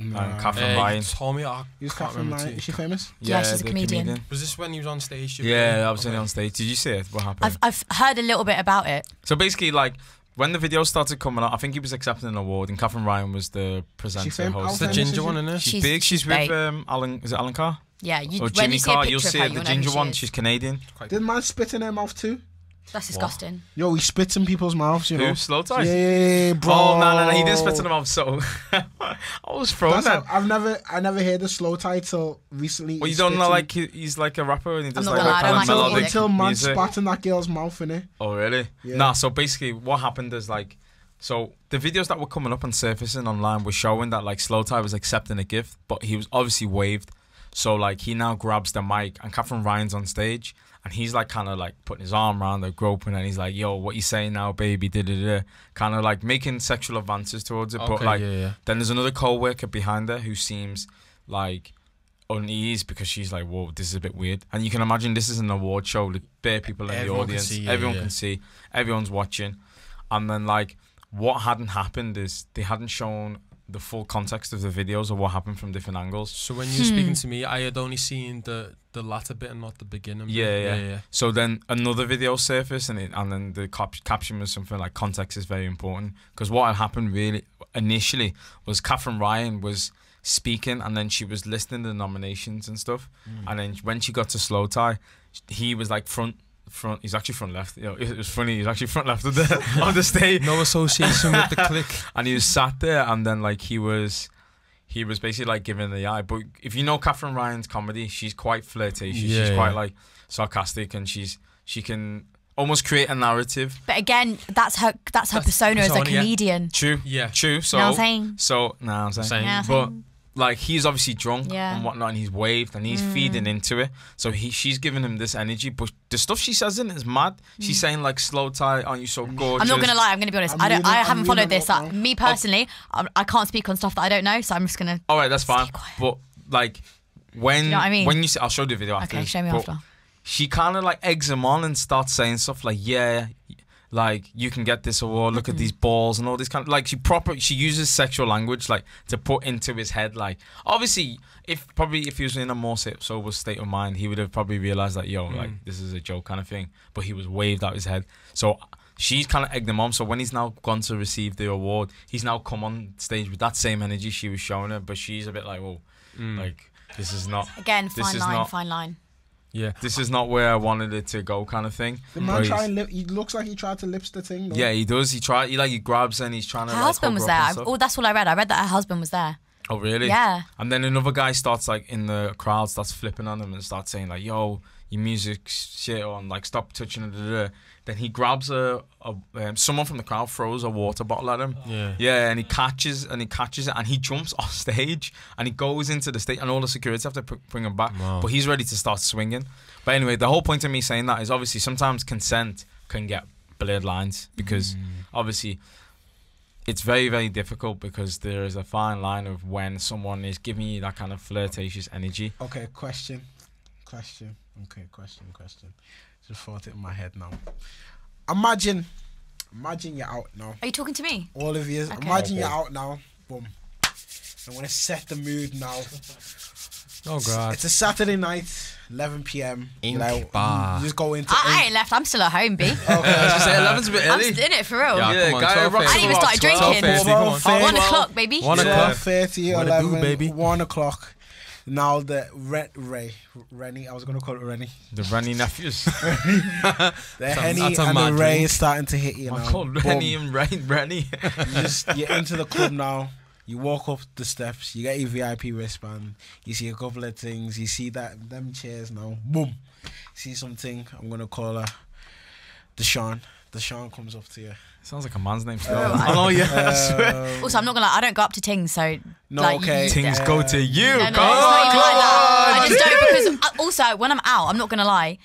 no. and Catherine uh, Ryan. You told me, I can't Catherine Ryan. Is she famous? Yeah, yeah she's a comedian. comedian. Was this when he was on stage? Yeah, I was okay. on stage. Did you see it? What happened? I've, I've heard a little bit about it. So basically, like, when the video started coming out, I think he was accepting an award, and Catherine Ryan was the presenter, host. The ginger one, isn't it? She's big. She's with um, Alan. Is it Alan Carr? Yeah. You, or Jimmy Carr. You'll see her, the ginger one. She's Canadian. Did man spit in her mouth too? That's disgusting. What? Yo, he spits in people's mouths, you know. Slowthai? Yeah, bro. Oh, no, no, no. He didn't spit in the mouth, so... I was frozen. I've never... I never heard the Slowthai till recently. Well, you don't know, like, he, he's like a rapper and he does, like, that kind of melodic music. Until man spat in that girl's mouth, innit? Oh, really? Yeah. Nah, so basically what happened is, like... So the videos that were coming up and surfacing online were showing that, like, Slowthai was accepting a gift, but he was obviously waived. So, like, he now grabs the mic and Catherine Ryan's on stage... And he's like kind of like putting his arm around her, groping, and he's like, yo, what you saying now, baby? Da, da, da. Kind of like making sexual advances towards it. Okay, but like, yeah, yeah. then there's another co-worker behind her who seems like uneased because she's like, whoa, this is a bit weird. And you can imagine this is an award show, the bare people in everyone the audience, can see, yeah, everyone yeah. can see, everyone's watching. And then like what hadn't happened is they hadn't shown the full context of the videos or what happened from different angles. So when you're hmm. speaking to me, I had only seen the the latter bit and not the beginning. Yeah, yeah, yeah, yeah. So then another video surfaced, and it, and then the cap caption was something like context is very important, because what had happened really initially was Catherine Ryan was speaking, and then she was listing the nominations and stuff, mm. and then when she got to Slowthai, he was like front. Front, he's actually front left. You know, it was funny. He's actually front left of the on the stage. No association with the click. And he was sat there, and then like he was, he was basically like giving the eye. But if you know Catherine Ryan's comedy, she's quite flirtatious. Yeah, she's yeah. quite like sarcastic, and she's she can almost create a narrative. But again, that's her that's her that's persona, persona as a comedian. Yeah. True. Yeah. True. So. No, I'm saying. So no, I'm saying. Same. No, but. Like he's obviously drunk yeah. and whatnot, and he's waved and he's mm. feeding into it. So he, she's giving him this energy, but the stuff she says in it is mad. Mm. She's saying like, Slowthai, aren't you so gorgeous? I'm not gonna lie, I'm gonna be honest. I'm I don't. Really, I haven't I'm followed really this. Like, me personally, oh. I can't speak on stuff that I don't know, so I'm just gonna. All right, that's fine. But like when you know what I mean? When you, I'll show the video. After Okay, this, show me after. She kind of like eggs him on and starts saying stuff like, yeah. Like you can get this award. Look mm-hmm. at these balls and all this kind of like she proper. She uses sexual language like to put into his head. Like obviously, if probably if he was in a more sober state of mind, he would have probably realized that yo, mm. like this is a joke kind of thing. But he was waved out his head. So she's kind of egged him on. So when he's now gone to receive the award, he's now come on stage with that same energy she was showing her. But she's a bit like, well, mm. like this is not again fine line, not, fine line. Yeah, this is not where I wanted it to go, kind of thing. The man trying, he looks like he tried to lips the thing. Though. Yeah, he does. He try, he like he grabs and he's trying to. Her like, husband was there. Oh, that's all I read. I read that her husband was there. Oh really? Yeah. And then another guy starts like in the crowd, starts flipping on him and starts saying like, "Yo, your music shit on, like stop touching it." Da, da, da. Then he grabs a, a um, someone from the crowd throws a water bottle at him. Yeah. Yeah, and he catches and he catches it and he jumps off stage and he goes into the stage and all the security have to bring him back. Wow. But he's ready to start swinging. But anyway, the whole point of me saying that is obviously sometimes consent can get blurred lines because mm. obviously it's very, very difficult because there is a fine line of when someone is giving you that kind of flirtatious energy. Okay, question, question, okay, question, question. Just thought it in my head now. Imagine, imagine you're out now. Are you talking to me? All of you. Okay. Imagine okay. you're out now. Boom. I'm gonna set the mood now. Oh God. It's a Saturday night, eleven P M Like, bar. You just go into. I, I ain't left. I'm still at home, B. Okay. eleven's a bit early. I'm still in it for real. Yeah, yeah, on, guy I didn't even start drinking. twelve, twelve, twelve, twelve, twelve, twelve, twelve, twelve, one o'clock, baby. One o'clock. Thirty, eleven, do, baby. One o'clock. Now the Red Ray, Rennie, I was going to call it Rennie. The Rennie nephews. the Henny and the Ray is starting to hit you now. I called Rennie and Ray, Rennie. you just, you're into the club now. You walk up the steps, you get your V I P wristband, you see a couple of things, you see that them chairs now, boom. See something, I'm going to call her Deshaun. Deshaun comes up to you. Sounds like a man's name. Uh, I know, yeah. Uh, also, I'm not gonna lie, I don't go up to Tings, so. No, like, okay. You, Tings uh, go to you. No, no, on, like I just don't because, also, when I'm out, I'm not gonna lie,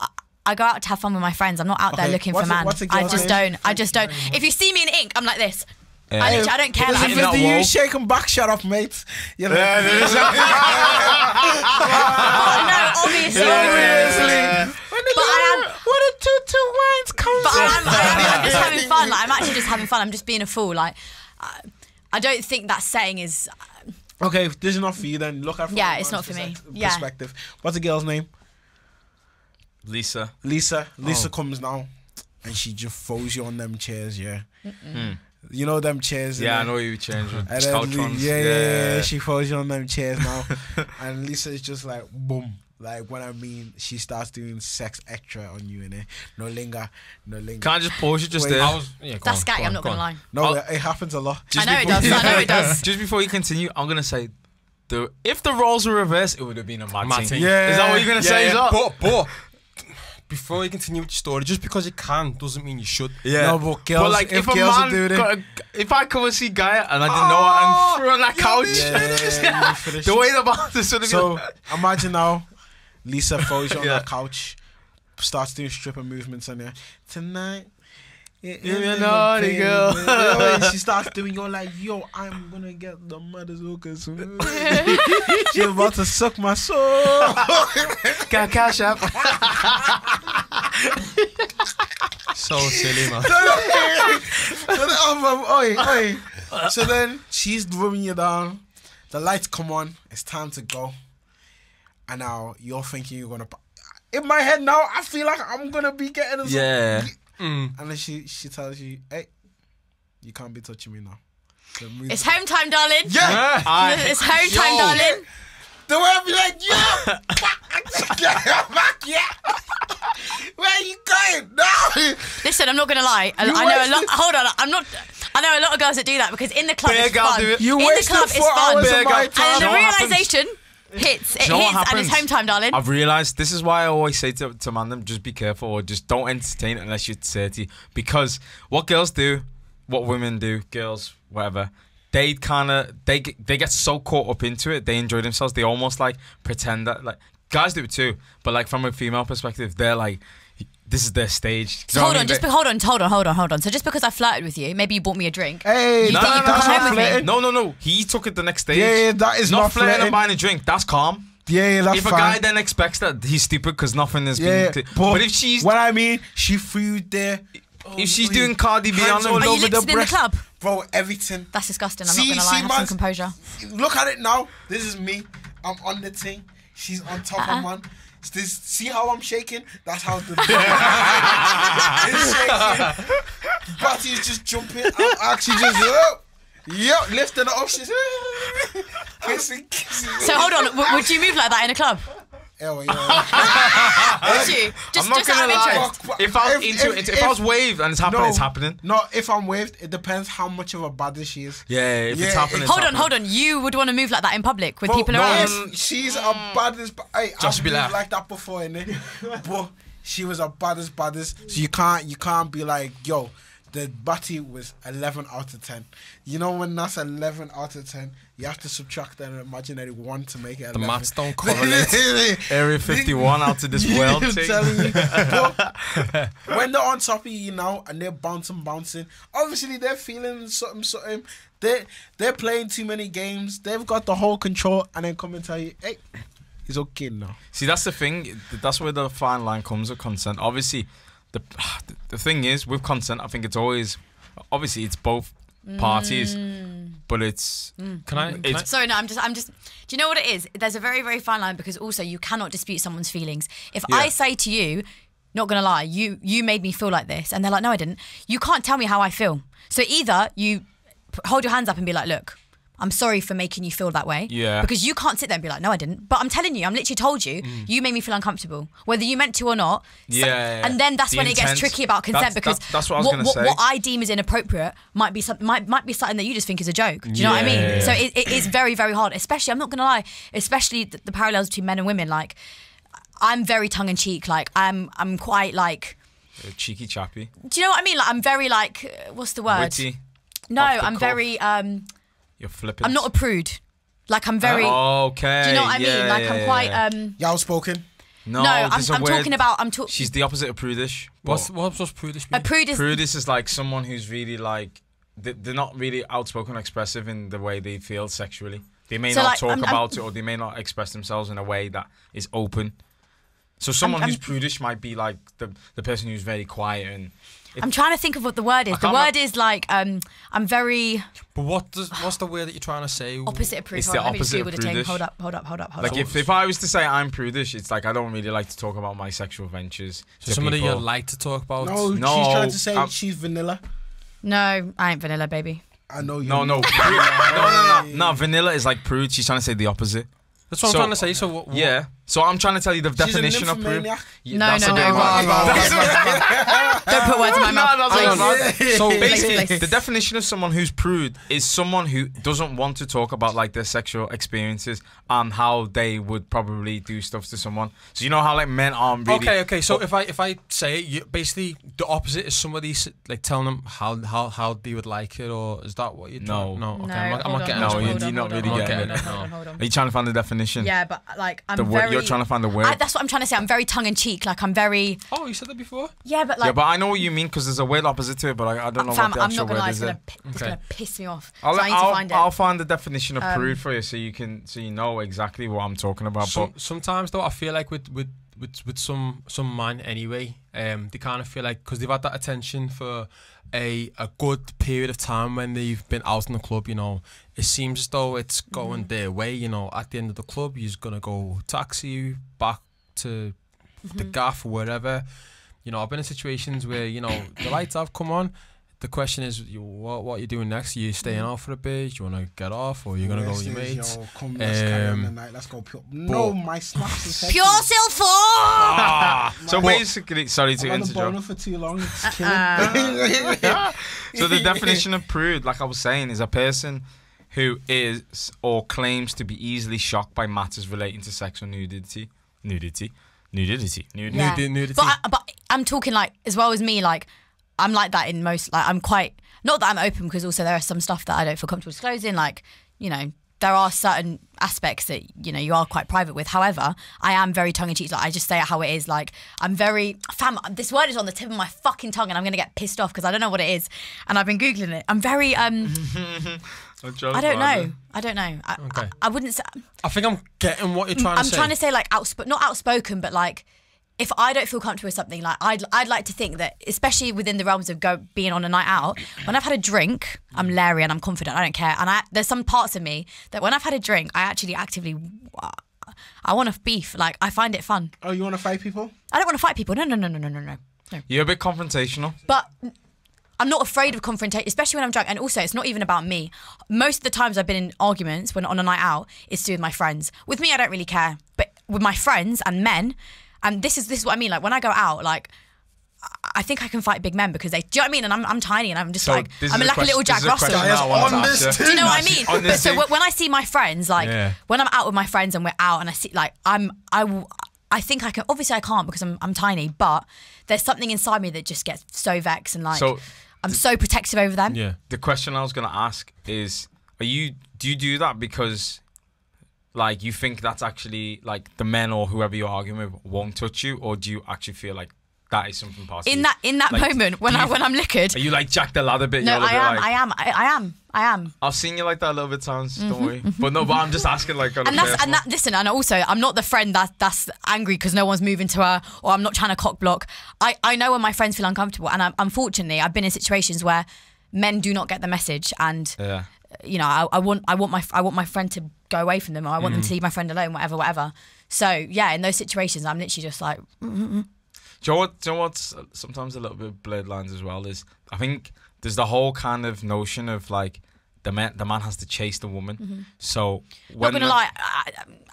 I, I go out to have fun with my friends. I'm not out okay. there looking what's for a man. A I just name? Don't, I just don't. If you see me in ink, I'm like this. Yeah. I, I don't care. There's like, a video you shake and back, shut up, mate. You know? Yeah, there is. No, obviously. Obviously. But I am. What a two two wines comes. But I'm, I'm, I'm just having fun. Like I'm actually just having fun. I'm just being a fool. Like I, I don't think that saying is. Uh, okay, if this is not for you, then look after. Yeah, it's not for me. Yeah. Perspective. What's the girl's name? Lisa. Lisa. Lisa oh. comes now, and she just throws you on them chairs. Yeah. Mm -mm. Mm. You know them chairs. Yeah, I know you changed. Yeah, yeah, yeah, yeah. She throws you on them chairs now, and Lisa is just like boom. Like when I mean, she starts doing sex extra on you in it. No linger, no linger. Can I just pause you just Wait, there? I was, yeah, that's scary. I'm not gonna lie. No, I'll, it happens a lot. I know it does. I know it does. Just before you continue, I'm gonna say, the if the roles were reversed, it would have been a mad team. Yeah, is that what you're gonna yeah, say? Yeah. But but before you continue with your story, just because you can doesn't mean you should. Yeah, no, but girls, but like if, if a man, got a, if I come and see guy and I didn't oh, know it, I'm on that couch. Yeah, yeah, the way the man is sort of. So imagine now. Lisa throws you on yeah. her couch, starts doing stripper movements on her. Tonight, you're yeah, naughty girl. And she starts doing, you're like, yo, I'm gonna get the mother's hookers. She's about to suck my soul. Can I cash up? So silly, man. So then she's rubbing you down. The lights come on. It's time to go. And now you're thinking you're gonna. In my head now, I feel like I'm gonna be getting. Yeah. Mm. And then she she tells you, "Hey, you can't be touching me now." So it's home time, darling. Yeah. I, it's home yo. time, darling. The way I'll be like, yeah, back, yeah. Where are you going? No. Listen, I'm not gonna lie. I, I know a lot. Hold on, I'm not. I know a lot of girls that do that because in the club, it's fun. You in the club, it's fun. And the realization. Hits, it you know hits, and it's home time, darling. I've realised, this is why I always say to, to Mandem, just be careful or just don't entertain it unless you're thirty. Because what girls do, what women do, girls, whatever, they kind of, they, they get so caught up into it, they enjoy themselves, they almost like pretend that, like, guys do it too, but like from a female perspective, they're like, this is their stage. So hold on, just be, hold on, hold on, hold on, hold on. So just because I flirted with you, maybe you bought me a drink. Hey, you no, think no, you can come home with me? No, no, no. He took it the next stage. Yeah, yeah, that is not, not flirting, flirting and buying a drink. That's calm. Yeah, yeah, that's fine. If a fine. guy then expects that, he's stupid because nothing has yeah, been. But, but if she's, what I mean, she threw there. Oh, if she's doing Cardi B on all over the breast, in the club, bro, everything. That's disgusting. I'm see, not gonna lie. Have some composure. Look at it now. This is me. I'm on the thing. She's on top of one. This, see how I'm shaking? That's how the it's shaking. Batty is just jumping. I'm actually just oh, yep, lifting it up. She's kissing, kissing. So hold on, w would you move like that in a club? L. Yeah. Is she? Just, I'm not just gonna lie. If I was if, into if, it, if, if I was waved and it's happening, no, it's happening. No, if I'm waved, it depends how much of a baddie she is. Yeah, if yeah, it's happening. It's hold happening. on, hold on. You would want to move like that in public with but, people no, around. Um, she's mm. a baddest. Hey, I've moved like. like that before, innit? But she was a baddest, baddest. So you can't, you can't be like, yo, the batty was eleven out of ten. You know when that's eleven out of ten, you have to subtract that imaginary one to make it eleven. The maths don't correlate. Every fifty-one out of this world. I'm telling you. But when they're on top of you now and they're bouncing, bouncing, obviously they're feeling something, something. They're, they're playing too many games. They've got the whole control and then come and tell you, hey, it's okay now. See, that's the thing. That's where the fine line comes with consent. Obviously, The, the thing is, with consent, I think it's always, obviously it's both parties, mm. but it's, mm. can I? It's, can I? Sorry, no, I'm just, I'm just, do you know what it is? There's a very, very fine line because also you cannot dispute someone's feelings. If yeah. I say to you, not gonna lie, you, you made me feel like this, and they're like, no, I didn't. You can't tell me how I feel. So either you hold your hands up and be like, look, I'm sorry for making you feel that way. Yeah. Because you can't sit there and be like, no, I didn't. But I'm telling you, I'm literally told you, mm. you made me feel uncomfortable, whether you meant to or not. Yeah. So, yeah. And then that's the when intent. It gets tricky about consent that's, because that's, that's what, I was what, what, say. what I deem as inappropriate might be something might might be something that you just think is a joke. Do you yeah. know what I mean? Yeah. So it, it is very, very hard. Especially, I'm not gonna lie, especially the, the parallels between men and women. Like, I'm very tongue in cheek. Like, I'm I'm quite like a cheeky chappy. Do you know what I mean? Like, I'm very like, what's the word? Witty. No, off the I'm cuff. very. Um, You're flippant. I'm not a prude. Like, I'm very... Uh, okay. Do you know what I yeah, mean? Like, yeah, I'm quite... Um, Y'all spoken? No, no I'm, I'm weird, talking about... I'm talking. She's the opposite of prudish. What's, what's, what's prudish mean? A prude is... Prudish is like someone who's really like... They're not really outspoken, expressive in the way they feel sexually. They may so not like, talk I'm, about I'm, it or they may not express themselves in a way that is open. So someone I'm, who's I'm, prudish might be like the, the person who's very quiet and... It, I'm trying to think of what the word is. The word is like, um, I'm very... But what does, what's the word that you're trying to say? Opposite of prude. It's the opposite of prudish. Hold up, hold up, hold up, hold up. Like if, if I was to say I'm prudish, it's like I don't really like to talk about my sexual ventures. So somebody you like to talk about? No, no, she's trying to say I'm, she's vanilla. No, I ain't vanilla, baby. I know you. No, no. no, no, no. No, vanilla is like prude. She's trying to say the opposite. That's what so, I'm trying to say. So what, what? Yeah. So I'm trying to tell you the She's definition of prude. No, that's no, no. Don't put words in my mouth. No, no, no. So basically, place, place. the definition of someone who's prude is someone who doesn't want to talk about like their sexual experiences and how they would probably do stuff to someone. So you know how like men aren't really. Okay, okay. So if I if I say it, you, basically the opposite is somebody like telling them how how how they would like it, or is that what you're doing? No, no. Okay, no, I'm not, I'm not getting. No, you're, you're not really getting it. Are you trying to find the definition? Yeah, but like I'm very. You're trying to find the word. I, that's what I'm trying to say. I'm very tongue in cheek. Like I'm very. Oh, you said that before. Yeah, but like. Yeah, but I know what you mean because there's a word opposite to it, but I, I don't know fam, what the actual I'm not gonna word lie, is. It. It's okay. gonna piss me off. I'll, so I need I'll, to find it. I'll find the definition of um, prude for you, so you can, so you know exactly what I'm talking about. So, but sometimes though, I feel like with with with with some some man anyway, um, they kind of feel like because they've had that attention for a a good period of time when they've been out in the club, you know. It seems as though it's going mm. their way, you know. At the end of the club, you're gonna go taxi back to mm -hmm. the gaff or wherever. You know, I've been in situations where you know the lights have come on. The question is, you, what what are you doing next? Are you staying out for a bit? Do you want to get off, or are you gonna yes, go with your mates? Yo, come, let's um, the night. Let's go pure. No, my snaps is heavy. Pure silver. Ah, so but, basically, sorry to interrupt. I've been on the boner for too long. It's killing. Uh, so the definition of prude, like I was saying, is a person who is or claims to be easily shocked by matters relating to sexual nudity, nudity, nudity, nudity, yeah. nudity. But, I, but I'm talking like, as well as me, like, I'm like that in most, like, I'm quite, not that I'm open, because also there are some stuff that I don't feel comfortable disclosing, like, you know, there are certain aspects that, you know, you are quite private with. However, I am very tongue-in-cheek. Like, I just say it how it is. Like, I'm very... Fam, this word is on the tip of my fucking tongue and I'm going to get pissed off because I don't know what it is. And I've been Googling it. I'm very... um. I don't know. It. I don't know. I, okay. I, I wouldn't say... I think I'm getting what you're trying I'm to say. I'm trying to say, like, outsp not outspoken, but, like, if I don't feel comfortable with something, like, I'd, I'd like to think that, especially within the realms of go being on a night out, when I've had a drink, I'm leery and I'm confident. I don't care. And I, there's some parts of me that when I've had a drink, I actually actively... I want to beef. Like, I find it fun. Oh, you want to fight people? I don't want to fight people. No, no, no, no, no, no, no. You're a bit confrontational. But I'm not afraid of confrontation, especially when I'm drunk. And also, it's not even about me. Most of the times I've been in arguments when on a night out, it's to do with my friends. With me, I don't really care. But with my friends and men, and this is this is what I mean. Like when I go out, like I think I can fight big men because they. Do you know what I mean? And I'm I'm tiny and I'm just so like I'm like a, a little Jack Russell. On this team. Do you know what I mean? But team. So when I see my friends, like yeah. when I'm out with my friends and we're out and I see like I'm I. I think I can, obviously I can't because I'm, I'm tiny, but there's something inside me that just gets so vexed and like, so, I'm so protective over them. Yeah. The question I was going to ask is, are you, do you do that because like you think that's actually like the men or whoever you're arguing with won't touch you, or do you actually feel like that is something possible? In that, in that like, moment when, you, I, when I'm liquored. Are you like Jack the Ladder bit? No, I am, like, I am, I am, I am. I am. I've seen you like that a little bit times, mm-hmm, don't worry. Mm-hmm. But no, but I'm just asking like on and, a that's, and that, listen, and also I'm not the friend that, that's angry because no one's moving to her, or I'm not trying to cock block. I, I know when my friends feel uncomfortable, and I'm, unfortunately I've been in situations where men do not get the message, and yeah. you know, I, I want I want my I want my friend to go away from them, or I want mm. them to leave my friend alone, whatever, whatever. So yeah, in those situations I'm literally just like mm-hmm. Do you know what, do you know what's sometimes a little bit of blurred lines as well is I think there's the whole kind of notion of like the man, the man has to chase the woman. Mm-hmm. So when not gonna the, lie,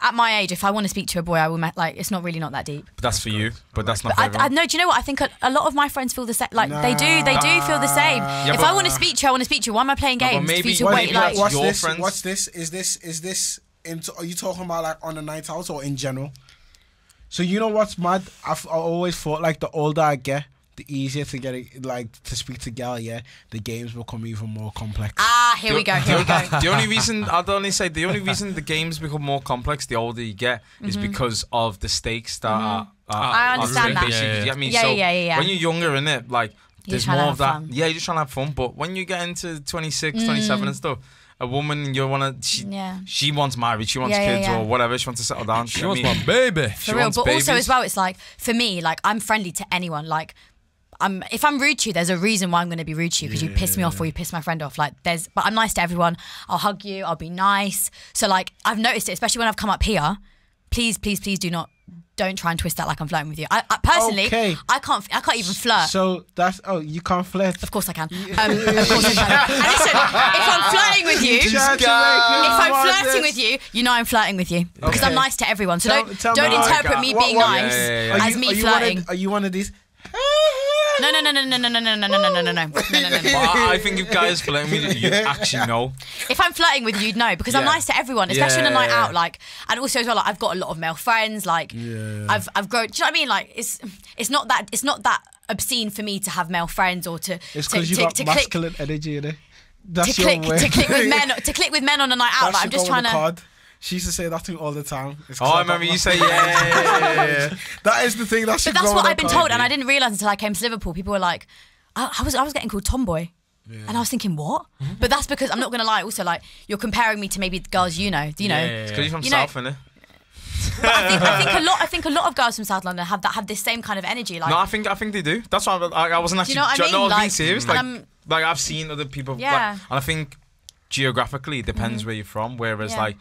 at my age, if I want to speak to a boy, I will met, like it's not really not that deep. But that's, that's for good. you. But that's not. But for I, everyone. I, no, do you know what? I think a, a lot of my friends feel the same. Like nah. they do, they do feel the same. Yeah, if but, I want to speak to you, I want to speak to you. Why am I playing games? No, maybe, to wait, maybe like, what's your this? Friends? What's this? Is this? Is this? Into, are you talking about like on the night out or in general? So you know what's mad? I've I always thought like the older I get, the easier to get it, like to speak to Gal, yeah, the games become even more complex. Ah, here the, we go, here we go. The only reason I'd only say the only reason the games become more complex the older you get mm-hmm. is because of the stakes that mm-hmm. are, are. I understand are that. Yeah, yeah, yeah. I mean, yeah, so yeah, yeah, yeah. When you're younger in it, like you're there's more of that. Fun. Yeah, you're just trying to have fun, but when you get into twenty-six, mm. twenty-seven, and stuff. A woman, you want to, she, yeah. she wants marriage, she wants yeah, yeah, kids yeah. or whatever, she wants to settle down. She, she wants my baby. For she real, but babies. Also as well, it's like, for me, like, I'm friendly to anyone. Like, I'm, if I'm rude to you, there's a reason why I'm going to be rude to you because yeah, you piss me yeah, off yeah. or you piss my friend off. Like, there's, but I'm nice to everyone. I'll hug you, I'll be nice. So, like, I've noticed it, especially when I've come up here. Please, please, please do not, don't try and twist that like I'm flirting with you. I, I personally, okay. I can't, I can't even flirt. So that's, oh, you can't flirt? Of course I can. Um, of course I can. And listen, if I'm flirting with you, if I'm flirting with you, you know I'm flirting with you because okay. I'm nice to everyone. So tell, don't, tell don't me interpret God. me what, being what? nice yeah, yeah, yeah, yeah. as you, me are flirting. You of, are you one of these? No, no, no, no, no, no, no, no, no, no, no, no, no, no, I think if guys flirting with you, you actually know. If I'm flirting with you, you'd know because yeah. I'm nice to everyone, especially yeah. on a night out. Like, and also as well, like, I've got a lot of male friends. Like, yeah. I've I've grown. Do you know what I mean? Like, it's it's not that it's not that obscene for me to have male friends or to. It's because you've got to masculine click, energy in it. That's to your click, way. To click with men. To click with men on a night out. Like, I'm just trying to. Card. She used to say that to me all the time. It's oh, I remember you say, yeah, yeah, yeah, yeah. That is the thing. That's but that's what I've been told, and I didn't realise until I came to Liverpool. People were like, I, I was, I was getting called tomboy, yeah. and I was thinking, what? Mm-hmm. But that's because I'm not gonna lie. Also, like you're comparing me to maybe the girls you know, you yeah, know, because yeah, yeah. you're from you South, innit? But I think, I think a lot. I think a lot of girls from South London have that have this same kind of energy. Like, no, I think I think they do. That's why I, I wasn't actually. Do you know what I mean? No, I was like, being serious. Like, um, like I've seen other people. Yeah, like, and I think geographically it depends mm-hmm. where you're from. Whereas yeah. like.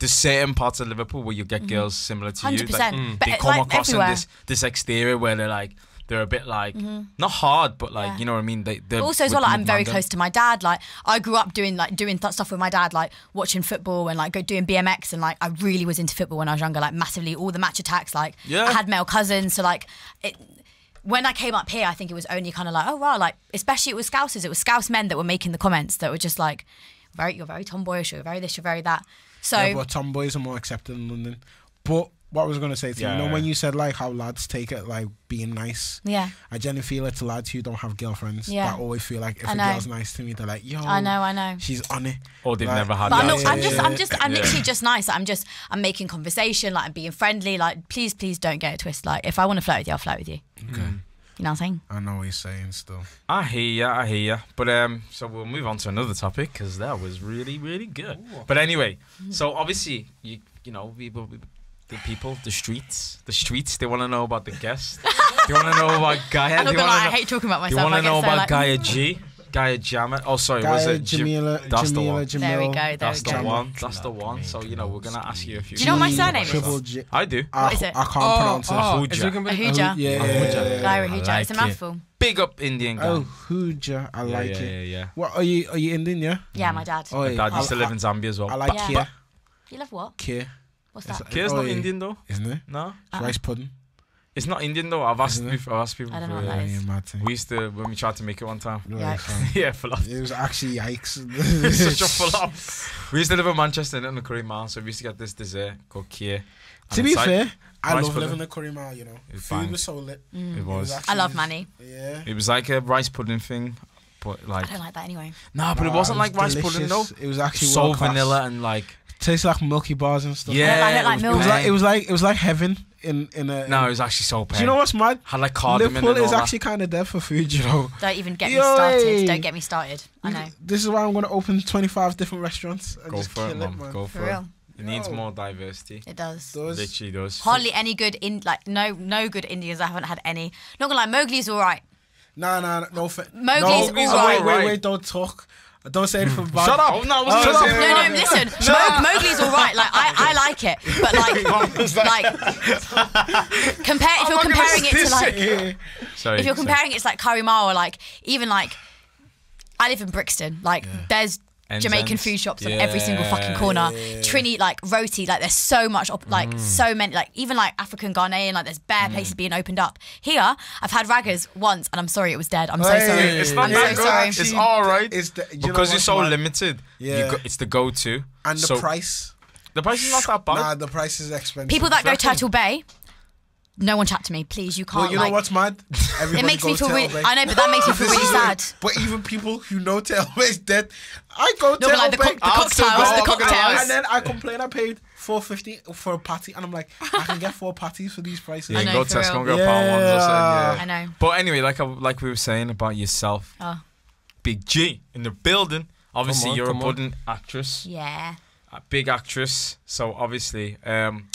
There's certain parts of Liverpool where you get mm-hmm. girls similar to one hundred percent. You. Like, mm, they come like across in this, this exterior where they're like, they're a bit like, mm-hmm. not hard, but like, yeah. you know what I mean? They, they're also as well, like, I'm very close to my dad. Like I grew up doing like doing th stuff with my dad, like watching football and like go doing B M X. And like, I really was into football when I was younger, like massively, all the match attacks, like yeah. I had male cousins. So like, it, when I came up here, I think it was only kind of like, oh wow, like, especially it was Scousers. It was Scouse men that were making the comments that were just like, very, you're very tomboyish, you're very this, you're very that. So, yeah, but tomboys are more accepted in London. But what I was going to say to yeah. you, you know, when you said like how lads take it, like being nice. Yeah. I generally feel it's lads who don't have girlfriends. Yeah. That always feel like if a girl's nice to me, they're like, yo. I know, I know. She's on it. Or they've like, never had. But I'm, not, I'm just, I'm just, I'm yeah. literally just nice. Like, I'm just, I'm making conversation. Like I'm being friendly. Like please, please don't get it twisted. Like if I want to flirt with you, I'll flirt with you. Okay. Mm. You know what I'm saying? I know what you're saying still. I hear ya, I hear ya. But um, so we'll move on to another topic because that was really, really good. Ooh. But anyway, so obviously, you you know, people, the people, the streets, the streets, they want to know about the guests. They want to know about Gaia. I'm not gonna lie, I hate talking about myself. They want to know so about like... Gaia G, Gaia Jamil. Oh, sorry, Gaia, was it Jameela? That's Jameela, the one. Jamil. There we go. There that's we go. the one. That's the one. So you know, we're gonna ask you a few. Do you know what my surname is? G I do. I, what is it? I can't oh, pronounce it. Oh, is it gonna be Ahuja? Yeah, Ahuja. Gaia Ahuja. It's a mouthful. Big up Indian guy. Ahuja. I like yeah, yeah, yeah, it. Yeah, yeah. What are you? Are you Indian? Yeah. Yeah, my dad. Oh, yeah. My dad used to live in Zambia as well. I like Kia. You love what? Kia. What's that? Kheer's not Indian though, isn't it? No, it's rice pudding. It's not Indian though. I've asked, I've asked people. I don't know what that is. We used to, when we tried to make it one time. Yikes. Yeah, full up. It was actually yikes. Such a full up. We used to live in Manchester and in the Curry Mile, so we used to get this dessert called kheer. To be fair, I love living in the Curry Mile. You know, food was so lit. Mm. It was. It was I love Manny. Yeah. It was like a rice pudding thing, but like I don't like that anyway. Nah, but no, it wasn't it was like delicious. Rice pudding though. It was actually so vanilla and like. Tastes like Milky Bars and stuff. Yeah, I don't like milk. It was like it was like it was like heaven in in a. In no, it was actually so bad. Do you know what's mad? Had like cardamom. Liverpool is actually kind of dead for food, you know. Don't even get Yo, me started. Don't get me started. I know. This is why I'm going to open twenty-five different restaurants. And Go just for it, mum. Go for, for real. It. It needs more diversity. It does. does. Literally does. Hardly any good in like no no good Indians. I haven't had any. Not gonna lie, Mowgli's all right. Nah, nah, no. no Mowgli's no, all right. Wait, wait, wait! Don't talk. Don't say anything about Shut up! Oh, no, oh, shut up. no, no, listen. Mo Mowgli's all right. Like I, I like it, but like, like, compare if I'm you're comparing it to like, it. Sorry, if you're comparing sorry. it to like Curry Mile or like even like, I live in Brixton. Like yeah. there's End Jamaican ends. food shops yeah. on every single fucking corner. Yeah. Trini, like roti, like there's so much, op like mm. so many, like even like African Ghanaian, like there's bare mm. places being opened up. Here, I've had Raggers once, and I'm sorry, it was dead. I'm hey. so sorry. It's not I'm that so good. sorry. It's all right. It's the, you because you're so right. limited. Yeah, you go, it's the go-to and the so, price. The price is not that bad. Nah, the price is expensive. People that go Turtle Bay. No one chat to me, please. You can't. Well, you know like, what's mad? Everybody it makes me feel really. I know, but that makes me feel really sad. But even people who know Turtle Bay is dead, I go no, Turtle like the, co the cocktails, go, the cocktails, and then I complain. I paid four fifty for a patty, and I'm like, I can get four patties for these prices. Yeah, I know, go Tesco, go yeah. pound ones. Or yeah. I know. But anyway, like I, like we were saying about yourself, oh. Big G in the building. Obviously, on, you're a budding actress. Yeah. A big actress. So obviously. um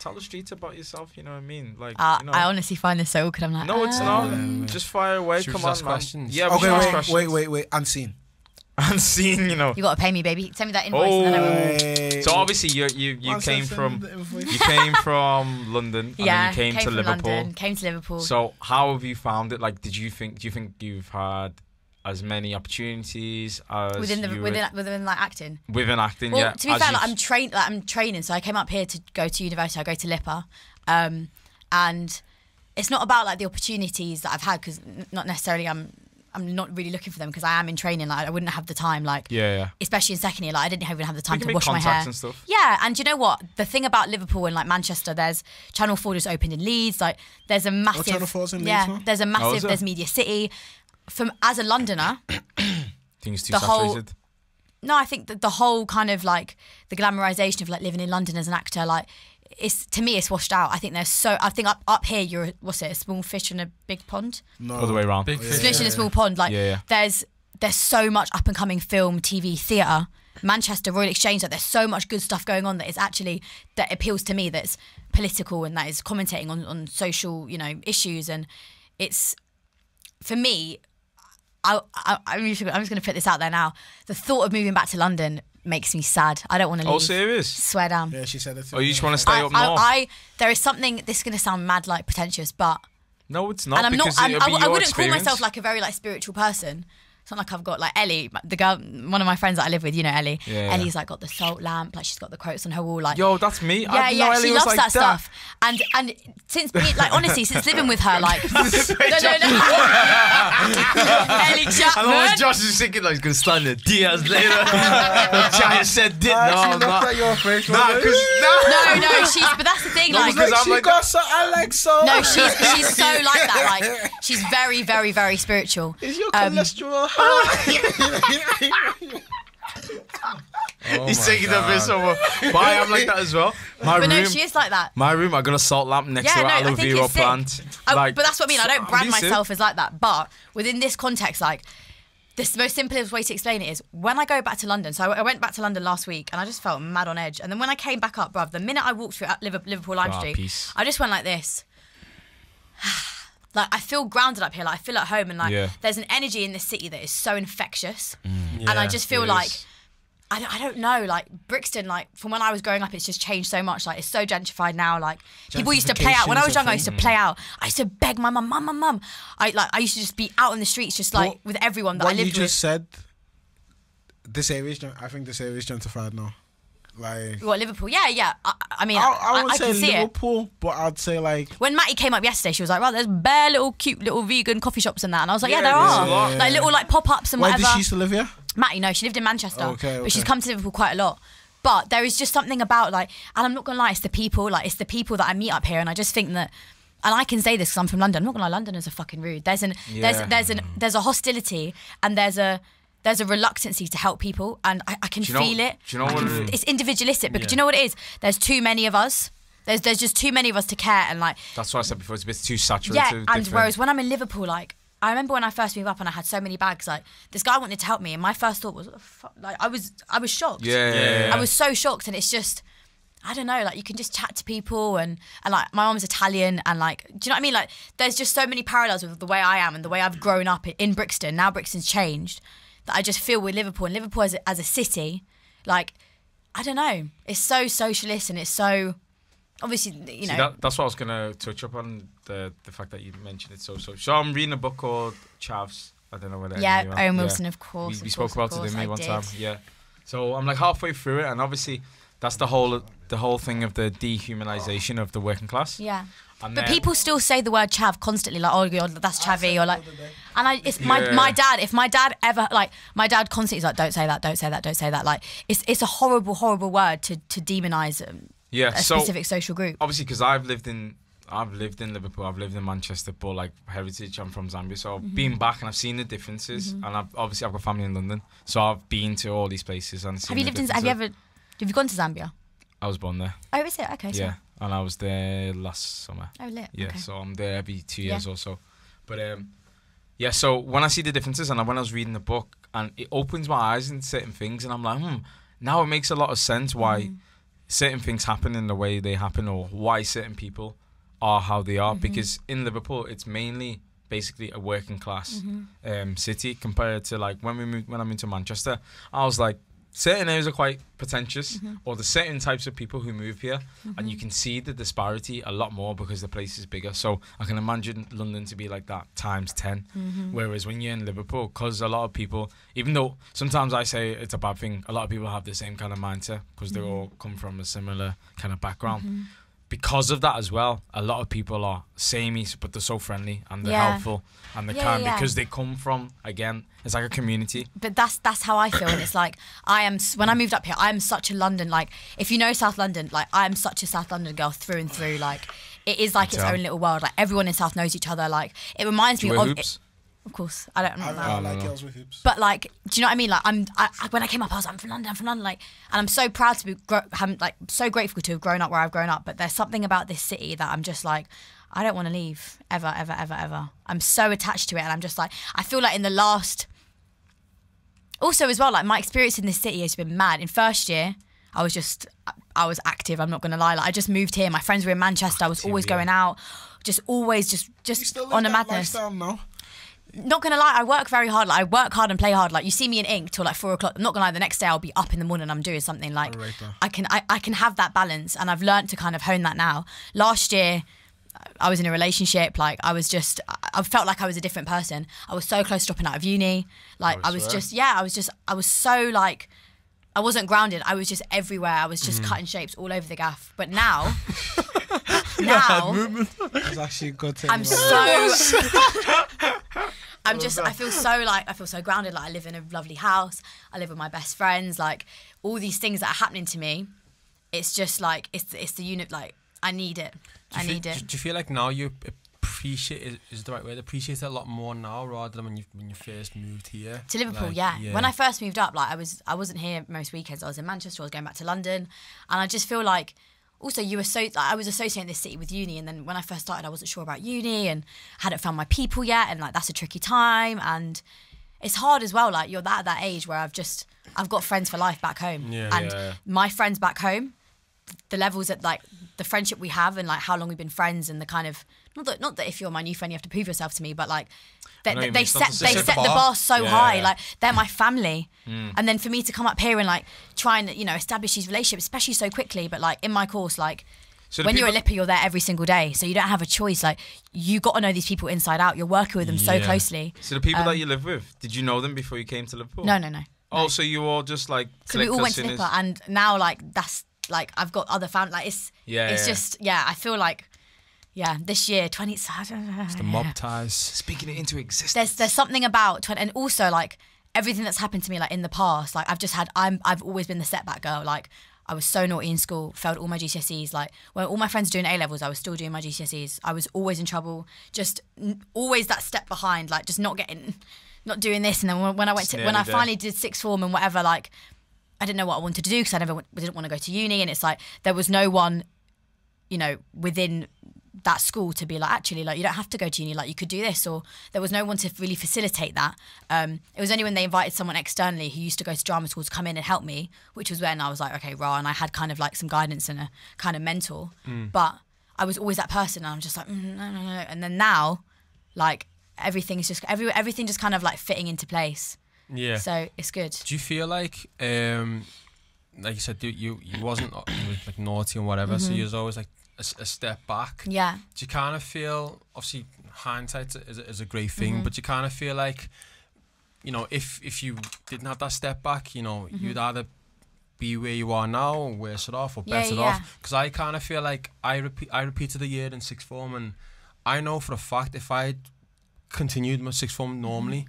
Tell the streets about yourself, you know what I mean? Like, uh, you know. I honestly find this so awkward. I'm like, no, it's not. Um, Just fire away. Should Come on, questions. Yeah, okay, wait, questions. wait, wait, wait. Unseen, unseen. You know, you gotta pay me, baby. Send me that invoice. Oh. And then I will... So obviously, you you you Once came from you came from London. Yeah, and then you came, came to from Liverpool. London, came to Liverpool. So how have you found it? Like, did you think? Do you think you've had as many opportunities as within the, within within like acting within acting well, yeah to be fair like, I'm trained like I'm training so I came up here to go to university. I go to LIPA um and it's not about like the opportunities that I've had because not necessarily I'm I'm not really looking for them because I am in training. Like I wouldn't have the time. Like yeah, yeah. especially in second year, like I didn't even have the time to wash my hair and stuff. Yeah, and you know what? The thing about Liverpool and like Manchester, there's Channel Four just opened in Leeds. Like there's a massive oh, Channel Four's in Leeds, yeah. Huh? There's a massive. There's Media City. From as a Londoner, things too the saturated. Whole, no, I think that the whole kind of like the glamorization of like living in London as an actor, like it's to me it's washed out. I think there's so. I think up up here you're what's it? A small fish in a big pond. No, all the way around. Big fish yeah, yeah, in a small yeah. pond. Like yeah, yeah. there's there's so much up and coming film, T V, theatre. Manchester Royal Exchange, like there's so much good stuff going on that is actually that appeals to me. That's political and that is commentating on on social you know issues and it's for me. I, I, I'm just going to put this out there now. The thought of moving back to London makes me sad. I don't want to leave. Oh, serious? Swear down. Yeah, she said it too. Oh, you just want to stay I, up north? I, I, there is something, this is going to sound mad, like, pretentious, but... No, it's not. And I'm not, I'm, I, I wouldn't experience. call myself, like, a very, like, spiritual person. It's not like I've got, like, Ellie, the girl, one of my friends that I live with, you know, Ellie. Yeah, Ellie's, yeah. like, got the salt lamp, like, she's got the quotes on her wall, like... Yo, that's me. Yeah, yeah, Ellie she loves like that, that stuff. And, and since, being, like, honestly, since living with her, like... no, no, no. Ellie Chapman. I know Josh is thinking, like, he's going to stand there years later. The giant said, did. No, I'm not. At your face, nah, cause, nah. No, no, she's... But that's the thing, no, like... Because like, she like, got so... I like so... No, she's, she's so like that, like, she's very, very, very spiritual. Is your cholesterol... oh He's taking the piss over. But I am like that as well. My but room, no, she is like that. My room, I got a salt lamp next yeah, to an no, aloe vera plant. I, like, but that's what I mean. I don't brand myself sick. as like that. But within this context, like this, the most simplest way to explain it is when I go back to London. So I, I went back to London last week, and I just felt mad on edge. And then when I came back up, bruv, the minute I walked through Liverpool Lime oh, Street, peace. I just went like this. Like, I feel grounded up here. Like, I feel at home. And, like, yeah. there's an energy in this city that is so infectious. Mm, yeah, and I just feel like, I don't, I don't know, like, Brixton, like, from when I was growing up, it's just changed so much. Like, it's so gentrified now. Like, people used to play out. When I was young, I used to play out. I used to beg my mum, mum, mum, mum. I, like, I used to just be out on the streets just, like, what, with everyone that I lived with. What you just said, this area is, I think this area is gentrified now. Like what, Liverpool? Yeah, yeah. I, I mean, I, I would I, I say Liverpool, but I'd say like when Matty came up yesterday, she was like, "Well, there's bare little cute little vegan coffee shops and that," and I was like, "Yeah, yeah there are yeah, yeah. like little like pop ups and Where whatever." Where did she used to live here? Matty, no, she lived in Manchester, okay, okay. but she's come to Liverpool quite a lot. But there is just something about like, and I'm not gonna lie, it's the people, like it's the people that I meet up here, and I just think that. And I can say this because I'm from London. I'm not gonna lie, London is a fucking rude. There's an yeah. there's there's an there's a hostility and there's a there's a reluctancy to help people, and I, I can do you feel know, it. Do you know I what can, it is? It's individualistic because yeah. do you know what it is? There's too many of us. There's there's just too many of us to care, and like that's what I said before. It's a bit too saturated. Yeah, and different. Whereas when I'm in Liverpool, like. I remember when I first moved up and I had so many bags. Like this guy wanted to help me, and my first thought was, oh, fuck. like I was, I was shocked. Yeah, yeah, yeah, I was so shocked, and it's just, I don't know. Like you can just chat to people, and and like my mum's Italian, and like, do you know what I mean? Like there's just so many parallels with the way I am and the way I've grown up in Brixton. Now Brixton's changed, that I just feel with Liverpool and Liverpool as a, as a city, like I don't know. It's so socialist and it's so. Obviously, you know. See, that, that's what I was gonna touch up on, the the fact that you mentioned it. So so so I'm reading a book called Chavs. I don't know what. Yeah, Owen Wilson, yeah. of course. We, we of course, spoke about course, it in one did. time. Yeah. So I'm like halfway through it, and obviously that's the whole the whole thing of the dehumanization oh. of the working class. Yeah. And but then, people still say the word chav constantly, like oh God, that's chavvy, or like, and I it's yeah. my my dad. If my dad ever like my dad constantly is like don't say that, don't say that, don't say that. Like it's it's a horrible horrible word to to demonize. Um, Yeah, a so specific social group. Obviously, because I've lived in, I've lived in Liverpool, I've lived in Manchester, but like heritage, I'm from Zambia, so I've mm-hmm. been back and I've seen the differences, mm-hmm. and I've obviously I've got family in London, so I've been to all these places and. Seen have you the lived in? Have you ever? Have you gone to Zambia? I was born there. Oh, is it? Okay. So. Yeah, and I was there last summer. Oh, lit. Yeah, okay. So I'm there every two years yeah. or so, but um, yeah. So when I see the differences, and when I was reading the book, and it opens my eyes in certain things, and I'm like, hmm, now it makes a lot of sense why. Mm. Certain things happen in the way they happen, or why certain people are how they are. Mm-hmm. Because in Liverpool, it's mainly basically a working class mm-hmm. um, city compared to like when we moved, when I moved to Manchester, I was like certain areas are quite pretentious, mm-hmm. or the certain types of people who move here, mm-hmm. and you can see the disparity a lot more because the place is bigger. So I can imagine London to be like that times ten. Mm-hmm. Whereas when you're in Liverpool, because a lot of people, even though sometimes I say it's a bad thing, a lot of people have the same kind of mindset because mm-hmm. they all come from a similar kind of background. Mm-hmm. Because of that as well, a lot of people are samey, but they're so friendly and they're yeah. helpful and they yeah, can yeah. because they come from, again, it's like a community. But that's that's how I feel, and it's like I am when I moved up here, I am such a London, like if you know South London, like I am such a South London girl through and through. Like it is like its own little world. Like everyone in South knows each other. Like it reminds do you me wear of. Hoops? It, Of course, I don't know. I, that. I like girls with hoops. But like, do you know what I mean? Like, I'm I, when I came up, I was like, I'm from London, I'm from London. Like, and I'm so proud to be, gro I'm, like, so grateful to have grown up where I've grown up. But there's something about this city that I'm just like, I don't want to leave ever, ever, ever, ever. I'm so attached to it, and I'm just like, I feel like in the last, also as well, like my experience in this city has been mad. In first year, I was just, I was active. I'm not gonna lie. Like, I just moved here. My friends were in Manchester. I was always going out, just always just just you still on a madness. Not gonna lie, I work very hard. Like, I work hard and play hard. Like you see me in ink till like four o'clock. I'm not gonna lie, the next day I'll be up in the morning. I'm doing something. Like right, I can, I, I can have that balance, and I've learned to kind of hone that now. Last year, I was in a relationship. Like I was just, I felt like I was a different person. I was so close to dropping out of uni. Like I, I was just, yeah, I was just, I was so like, I wasn't grounded. I was just everywhere. I was just mm. cutting shapes all over the gaff. But now. Now, that's actually good to I'm so. I'm just. I feel so like I feel so grounded. Like I live in a lovely house. I live with my best friends. Like all these things that are happening to me, it's just like it's it's the unit. Like I need it. I feel, need it. Do you feel like now you appreciate is, is the right word? Appreciate it a lot more now rather than when you when you first moved here to Liverpool. Like, yeah. yeah. When I first moved up, like I was I wasn't here most weekends. I was in Manchester. I was going back to London, and I just feel like. Also, you were so I was associating this city with uni, and then when I first started, I wasn't sure about uni and hadn't found my people yet, and like that's a tricky time, and it's hard as well. Like you're that at that age where I've just I've got friends for life back home, yeah, and yeah, yeah. my friends back home, the levels that like the friendship we have and like how long we've been friends and the kind of not that not that if you're my new friend you have to prove yourself to me, but like they, they, they set they set the bar, the bar so yeah, high, yeah. like they're my family. Mm. And then for me to come up here and like try and you know establish these relationships, especially so quickly, but like in my course, like so when you're at LIPA, you're there every single day, so you don't have a choice. Like you got to know these people inside out. You're working with them yeah. so closely. So the people um, that you live with, did you know them before you came to Liverpool? No, no, no. Oh, so you all just like so we all went to LIPA, and now like that's like I've got other family. Like it's yeah, it's yeah. just yeah. I feel like yeah, this year twenty. It's the mob ties speaking it into existence. There's there's something about twenty, and also like everything that's happened to me like in the past. Like I've just had I'm I've always been the setback girl. Like I was so naughty in school, failed all my G C S Es. Like when all my friends were doing A levels, I was still doing my G C S Es. I was always in trouble, just always that step behind. Like just not getting. Not doing this, and then when I went to, when I finally did sixth form and whatever, like I didn't know what I wanted to do because I never didn't want to go to uni, and it's like there was no one, you know, within that school to be like actually like you don't have to go to uni, like you could do this, or there was no one to really facilitate that. Um, it was only when they invited someone externally who used to go to drama school to come in and help me, which was when I was like okay, raw, and I had kind of like some guidance and a kind of mentor, mm. but I was always that person, and I'm just like mm, no no no, and then now, like. Everything is just every everything just kind of like fitting into place. Yeah. So it's good. Do you feel like, um, like you said, you you wasn't you were like naughty and whatever, mm-hmm. so you was always like a, a step back. Yeah. Do you kind of feel? Obviously, hindsight is is a great thing, mm-hmm. but you kind of feel like, you know, if if you didn't have that step back, you know, mm-hmm. you'd either be where you are now, or worse it off, or yeah, better yeah. it off. Because I kind of feel like I repeat I repeated a year in sixth form, and I know for a fact if I. Continued my sixth form normally,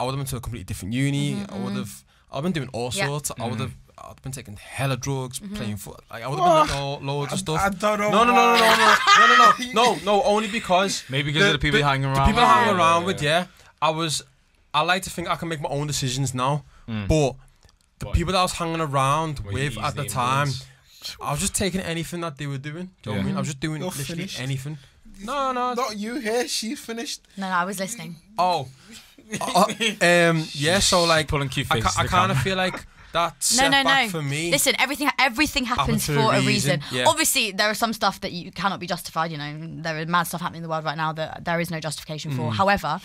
I would have been to a completely different uni. Mm-hmm. I would have, I've been doing all sorts. Yeah. I would have, I've been taking hella drugs, mm-hmm. playing foot. Like I would have been doing loads of stuff. I don't know. No, no, no, no, no, no, no, no, no, no. Only because maybe because the, of the people the, hanging around. The people yeah, hanging yeah, around yeah. with, yeah. I was, I like to think I can make my own decisions now, mm. but the what? people that I was hanging around what with at the time, I was just taking anything that they were doing. Do you yeah. know what I mean? I was just doing You're literally finished. anything. No, no, not you here. She finished. No, no, I was listening. Oh, uh, um, yeah. So like, pulling cute faces. I, I kind of feel like that's no, no, no. For me, listen, everything, everything happens for a reason. reason. Yeah. Obviously, there are some stuff that you cannot be justified. You know, there are mad stuff happening in the world right now that there is no justification for. Mm. However,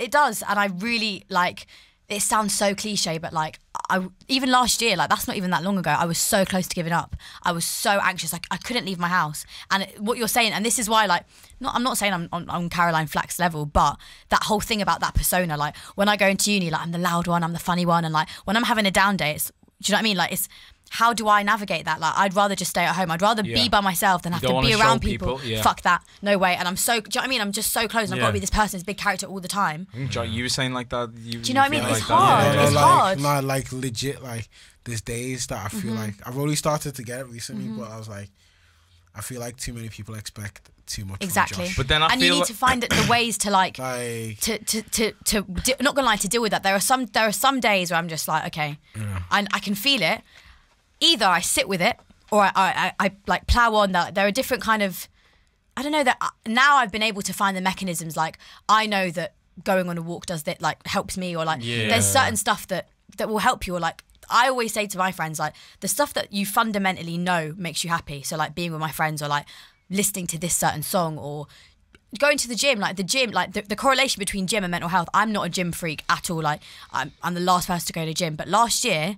it does, and I really like. It sounds so cliche, but like I even last year, like that's not even that long ago, I was so close to giving up. I was so anxious, like I couldn't leave my house. And it, what you're saying, and this is why, like, not, I'm not saying I'm on, on Caroline Flack's level, but that whole thing about that persona, like when I go into uni, like I'm the loud one, I'm the funny one, and like when I'm having a down day, it's do you know what I mean? Like it's how do I navigate that? Like I'd rather just stay at home. I'd rather yeah. be by myself than have to be around people. people. Yeah. Fuck that, no way. And I'm so do you know what I mean? I'm just so close. And yeah. I've got to be this person's big character all the time. John, you were saying like that. You, do you know you what I mean? Like it's that. hard. Yeah, yeah. It's like, hard. No, like legit. Like there's days that I feel mm-hmm. like I've only started to get it recently, mm-hmm. but I was like, I feel like too many people expect too much. Exactly. But then I and feel you need like to find the ways to like, like to to to to di not gonna lie to deal with that. There are some there are some days where I'm just like, okay, yeah. I, I can feel it. Either I sit with it or I, I, I, I like plow on that. There are different kind of, I don't know that I, now I've been able to find the mechanisms. Like I know that going on a walk does that like helps me or like yeah. there's certain stuff that, that will help you or like, I always say to my friends, like the stuff that you fundamentally know makes you happy. So like being with my friends or like listening to this certain song or going to the gym, like the gym, like the, the correlation between gym and mental health. I'm not a gym freak at all. Like I'm, I'm the last person to go to gym. But last year,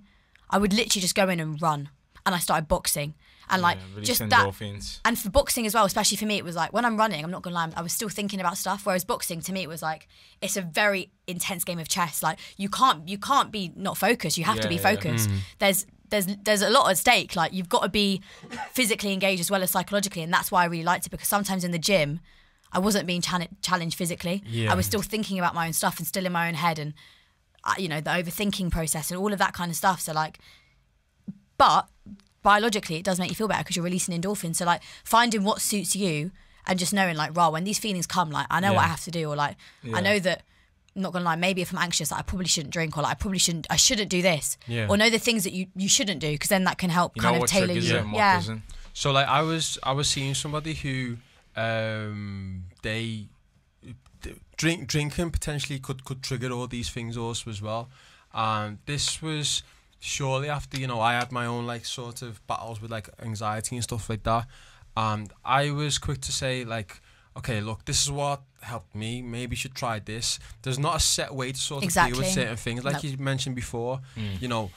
I would literally just go in and run. And I started boxing. And like, yeah, just that. Dolphins. And for boxing as well, especially for me, it was like, when I'm running, I'm not gonna lie, I was still thinking about stuff. Whereas boxing, to me, it was like, it's a very intense game of chess. Like, you can't you can't be not focused. You have yeah, to be focused. Yeah. Mm. There's, there's, there's a lot at stake. Like, you've got to be physically engaged as well as psychologically. And that's why I really liked it, because sometimes in the gym, I wasn't being cha challenged physically. Yeah. I was still thinking about my own stuff and still in my own head. And you know, the overthinking process and all of that kind of stuff. So like, but biologically it does make you feel better because you're releasing endorphins. So like finding what suits you and just knowing like, raw, when these feelings come, like I know yeah. what I have to do or like, yeah. I know that, I'm not gonna lie, maybe if I'm anxious, like, I probably shouldn't drink or like, I probably shouldn't, I shouldn't do this. Yeah. Or know the things that you, you shouldn't do because then that can help you kind of tailor you. It, yeah. So like I was, I was seeing somebody who, um, they, Drink, drinking potentially could could trigger all these things also as well, and this was shortly after you know I had my own like sort of battles with like anxiety and stuff like that, and I was quick to say like, okay, look, this is what helped me. Maybe you should try this. There's not a set way to sort exactly. of deal with certain things, like no. you mentioned before. Mm. You know,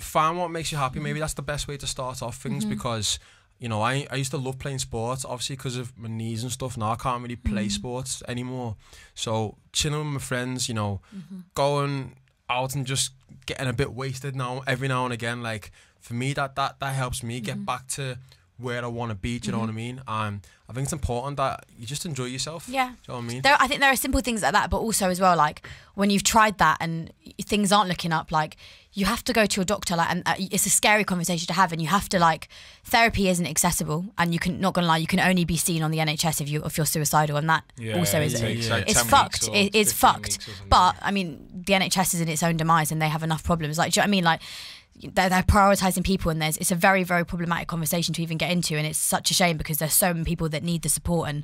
find what makes you happy. Maybe that's the best way to start off things mm-hmm. because. You know, I, I used to love playing sports, obviously because of my knees and stuff. Now I can't really play mm-hmm. sports anymore. So chilling with my friends, you know, mm-hmm. going out and just getting a bit wasted now every now and again. Like for me, that that that helps me get mm-hmm. back to where I want to be. Do you know mm-hmm. what I mean? Um, I think it's important that you just enjoy yourself. Yeah. Do you know what I mean? There, I think there are simple things like that, but also as well, like when you've tried that and things aren't looking up, like you have to go to your doctor. Like, and uh, it's a scary conversation to have, and you have to, like, therapy isn't accessible, and you can, not gonna lie, you can only be seen on the N H S if you if you're suicidal, and that yeah, also is yeah, yeah. like it's fucked. It is fucked. But I mean, the N H S is in its own demise, and they have enough problems. Like, do you know what I mean? Like. They're, they're prioritising people, and there's it's a very, very problematic conversation to even get into, and it's such a shame because there's so many people that need the support, and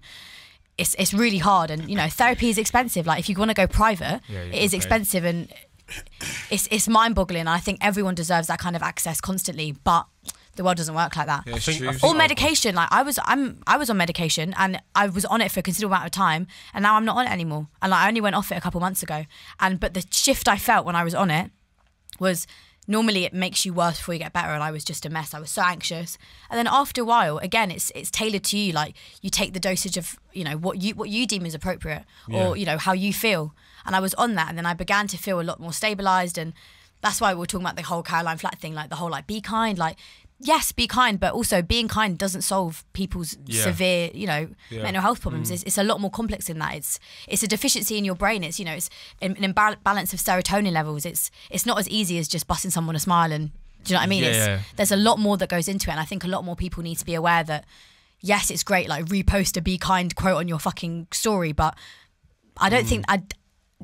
it's it's really hard. And you know, therapy is expensive. Like if you want to go private, yeah, it is expensive, and it's it's mind-boggling. I think everyone deserves that kind of access constantly, but the world doesn't work like that. Yeah, think, or think medication. Like I was, I'm I was on medication, and I was on it for a considerable amount of time, and now I'm not on it anymore. And like, I only went off it a couple months ago, and but the shift I felt when I was on it was. Normally it makes you worse before you get better, and I was just a mess. I was so anxious, and then after a while, again, it's it's tailored to you. Like you take the dosage of you know what you what you deem is appropriate, yeah. or you know how you feel. And I was on that, and then I began to feel a lot more stabilised, and that's why we were talking about the whole Caroline Flack thing, like the whole like be kind, like yes, be kind, but also being kind doesn't solve people's yeah. severe you know yeah. mental health problems. Mm. It's, it's a lot more complex than that. It's it's a deficiency in your brain. It's you know it's an imbalance of serotonin levels. It's it's not as easy as just busting someone a smile and do you know what I mean? Yeah, it's, yeah. There's a lot more that goes into it, and I think a lot more people need to be aware that yes, it's great, like repost a be kind quote on your fucking story, but I don't mm. think I.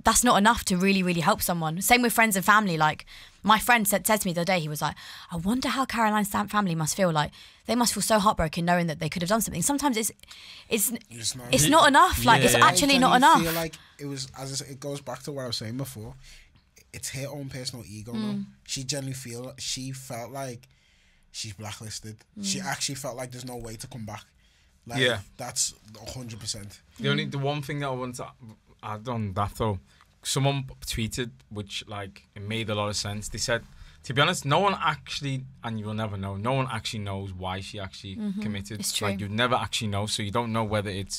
that's not enough to really, really help someone. Same with friends and family. Like my friend said, said to me the other day, he was like, I wonder how Caroline's family must feel. Like they must feel so heartbroken knowing that they could have done something. Sometimes it's it's it's not, it's not enough. Like yeah, it's yeah. actually not enough. I feel like it was, as I said, it goes back to what I was saying before. It's her own personal ego mm. now. She generally feel, she felt like she's blacklisted. Mm. She actually felt like there's no way to come back. Like yeah. that's one hundred percent. The only, the one thing that I want to add on that though, someone tweeted which like it made a lot of sense. They said, to be honest, no one actually, and you'll never know, no one actually knows why she actually mm-hmm. committed. It's true. Like you never actually know, so you don't know whether it's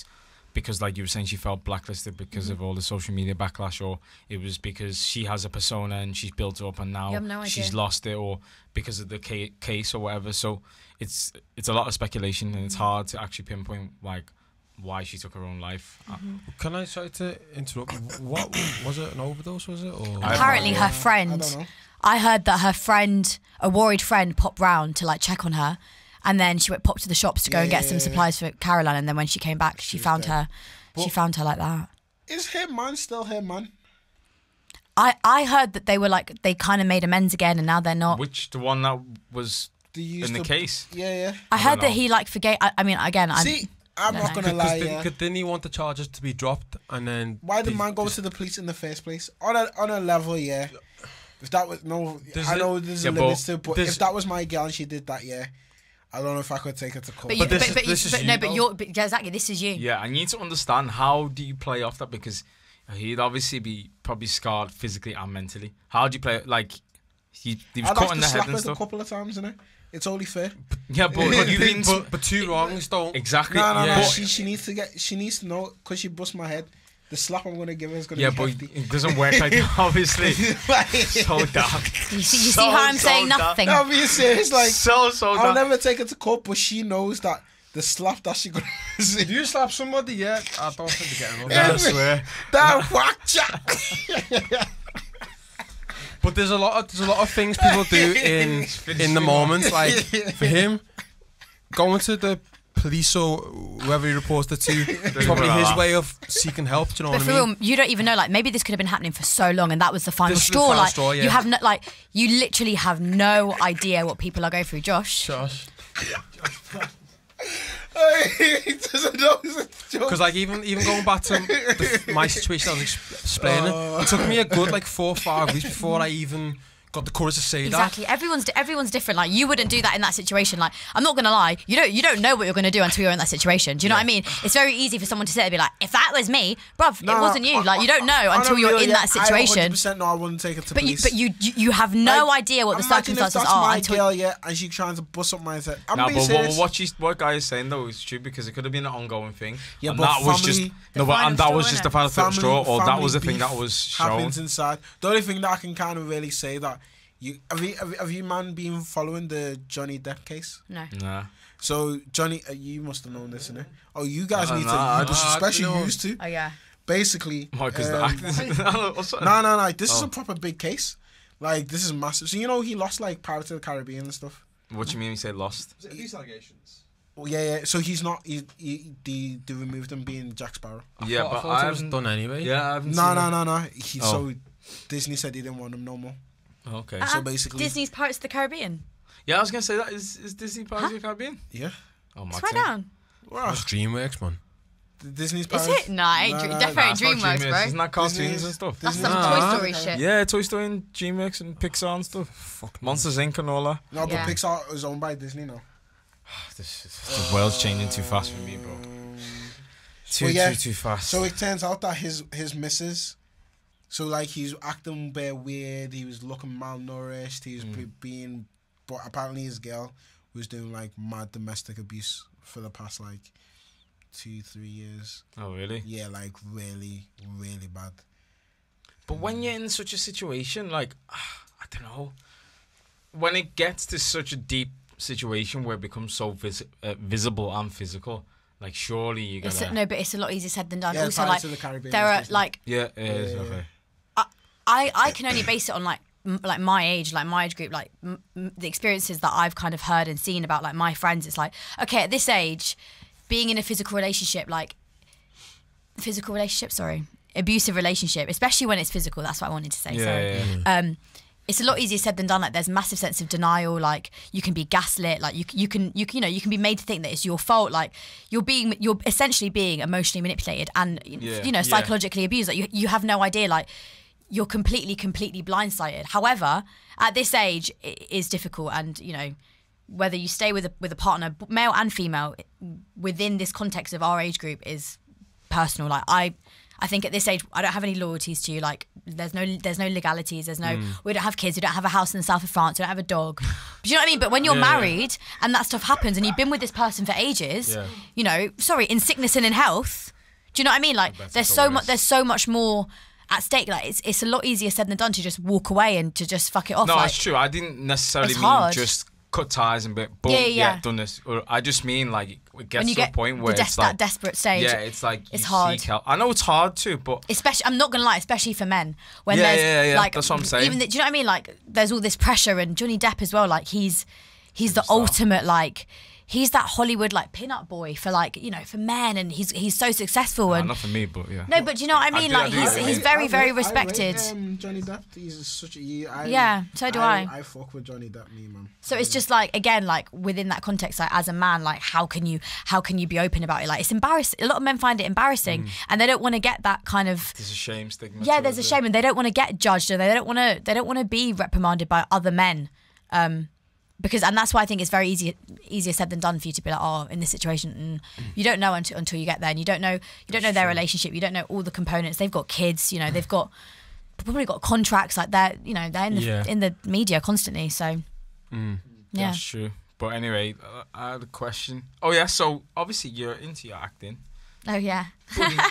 because like you were saying she felt blacklisted because mm-hmm. of all the social media backlash, or it was because she has a persona and she's built up and now no she's lost it, or because of the ca case or whatever. So it's it's a lot of speculation, and it's hard to actually pinpoint like why she took her own life. Mm-hmm. Can I try to interrupt? What was it? An overdose, was it? Or? Apparently, her friend. I don't know. I heard that her friend, a worried friend, popped round to like check on her, and then she went popped to the shops to go yeah, and get yeah, some yeah, supplies yeah. for Caroline. And then when she came back, she, she found her. But she found her like that. Is her man still her man? I I heard that they were like they kind of made amends again, and now they're not. Which the one that was in the, the case? Yeah, yeah. I, I heard that he like forgave. I, I mean, again, See, I'm. I'm no, not going to lie, yeah. Could, didn't he want the charges to be dropped and then... Why did the man go to the police in the first place? On a, on a level, yeah. If that was... No, I it, know there's yeah, a limit to, but if that was my girl and she did that, yeah, I don't know if I could take her to court. But, but, but, this but, is, this but, is but you, no, but you're... But, yeah, exactly, this is you. Yeah, I need to understand how do you play off that, because he'd obviously be probably scarred physically and mentally. How do you play... Like, he, he was I'd caught in the head and stuff. A couple of times, innit? It's only fair. But, yeah, but, but, you mean, but but two wrongs don't exactly. No, no, yeah. no. She, she needs to get. She needs to know because she bust my head. The slap I'm gonna give her is gonna yeah, be but hefty. It doesn't work like that, obviously. Like, so dark. You see, you so, see how I'm so saying dark. Nothing. No, being serious, like so so. I'll dark. never take her to court, but she knows that the slap that she gonna. If you slap somebody, yeah, I don't think they get another. I swear. That whack jack. But there's a lot of there's a lot of things people do in in the moment. Like for him, going to the police or whoever he reports it to, probably his way of seeking help. Do you know but what I mean? Real, you don't even know. Like maybe this could have been happening for so long, and that was the final this straw. The final like straw, yeah. you have no, like you literally have no idea what people are going through. Josh. Josh. Because like even even going back to the, my situation I was explaining, uh, it took me a good like four or five weeks before I even got the chorus to say exactly. that. Exactly. Everyone's everyone's different. Like, you wouldn't do that in that situation. Like, I'm not gonna lie, you don't you don't know what you're gonna do until you're in that situation. Do you know yeah. what I mean? It's very easy for someone to sit there and be like, if that was me, bruv, no, it wasn't you. I, like, you don't know I, until don't you're really, in yeah, that situation. one hundred percent no, I wouldn't take it to but police. You, but you, you you have no like, idea what the circumstances if that's are. My until girl, yeah, and she's trying to bust up my head. I'm no, being but serious. What, what she's what guy is saying though is true, because it could have been an ongoing thing. Yeah, and but that family, was just no, but and that was just the final straw, or that was the thing that was shown inside. The only thing that I can kind of really say that. You have you have, have you man been following the Johnny Depp case? No. Nah. So Johnny, uh, you must have known this, innit? Oh, you guys uh, need nah, to, nah, especially nah, used to. Oh yeah. Basically. Why? Because um, the no, no, no. This oh. is a proper big case. Like, this is massive. So you know he lost like Pirates of the Caribbean and stuff. What do you mean you say lost? Was it abuse allegations? Well, yeah, yeah. So he's not. He, he they, they removed him being Jack Sparrow. I yeah, thought, but I, thought I haven't done anyway. Yeah. I haven't no, no, no, no, no. He oh. so Disney said he didn't want him no more. Okay, uh, so basically Disney's Pirates of the Caribbean. Yeah, I was gonna say that is, is Disney Pirates huh? of the Caribbean. Yeah. Oh my god. It's right down. Wow. That's DreamWorks, man. The Disney's Pirates. Is it? No, I nah, nah, definitely nah, DreamWorks, DreamWorks, bro. Isn't that cartoons Disney's, and stuff? That's Disney's. some nah. Toy Story okay. shit. Yeah, Toy Story and DreamWorks and Pixar and stuff. Fuck, Monsters Incorporated and all that. No, but yeah. Pixar is owned by Disney now. This is, the world's changing too fast for me, bro. Too well, yeah, too too fast. So it turns out that his his missus. So like he's acting a bit weird. He was looking malnourished. He was mm. being, but apparently his girl was doing like mad domestic abuse for the past like two, three years. Oh really? Yeah, like really, really bad. But um, when you're in such a situation, like uh, I don't know, when it gets to such a deep situation where it becomes so vis uh, visible and physical. Like, surely you gotta... It's, no, but it's a lot easier said than done. Yeah, also, like, the Caribbean, there are, like... Yeah, it is, yeah, yeah, okay. I, I, I can only base it on, like, m like my age, like, my age group, like, m the experiences that I've kind of heard and seen about, like, my friends. It's like, okay, at this age, being in a physical relationship, like... Physical relationship, sorry. Abusive relationship, especially when it's physical. That's what I wanted to say, yeah, sorry. Yeah, yeah. Um, it's a lot easier said than done. Like, there's a massive sense of denial. Like, you can be gaslit. Like, you you can you can, you know you can be made to think that it's your fault. Like, you're being you're essentially being emotionally manipulated and yeah, you know psychologically yeah. abused. Like, you you have no idea. Like, you're completely completely blindsided. However, at this age, it is difficult, and you know whether you stay with a with a partner, male and female, within this context of our age group is personal. Like I. I think at this age, I don't have any loyalties to you. Like, there's no, there's no legalities. There's no, mm. we don't have kids. We don't have a house in the south of France. We don't have a dog. Do you know what I mean? But when you're yeah, married yeah. and that stuff happens, and you've been with this person for ages, yeah. you know, sorry, in sickness and in health. Do you know what I mean? Like, That's there's so much, there's so much more at stake. Like, it's, it's a lot easier said than done to just walk away and to just fuck it off. No, like, that's true. I didn't necessarily mean hard. just. Cut ties and bit, boom, yeah, yeah. yeah, done this. Or I just mean like it gets to a point where it's like that desperate stage. Yeah, it's like it's hard. Seek help. I know it's hard too, but especially I'm not gonna lie, especially for men when yeah, there's yeah, yeah, like that's what I'm saying. Even the, do you know what I mean? Like there's all this pressure, and Johnny Depp as well. Like he's he's the ultimate like. He's that Hollywood like pin-up boy for like you know for men, and he's he's so successful and nah, not for me, but yeah. No, but you know what I mean. I do, like I he's I he's very I very rate, respected. I rate, um, Johnny Depp, he's such a I, yeah. So do I, I. I fuck with Johnny Depp, me man. So it's just like again, like within that context, like as a man, like how can you how can you be open about it? Like it's embarrassing. A lot of men find it embarrassing, mm. and they don't want to get that kind of. There's a shame stigma. Yeah, there's a shame, and they don't want to get judged, and they don't want to they don't want to be reprimanded by other men. Um, Because and that's why I think it's very easy, easier said than done for you to be like, oh, in this situation, mm. you don't know until until you get there, and you don't know you don't know their sure. relationship, you don't know all the components. They've got kids, you know, they've got probably got contracts like that. You know, they're in the yeah. in the media constantly, so mm. yeah, that's true. But anyway, I had a question. Oh yeah, so obviously you're into your acting. Oh yeah,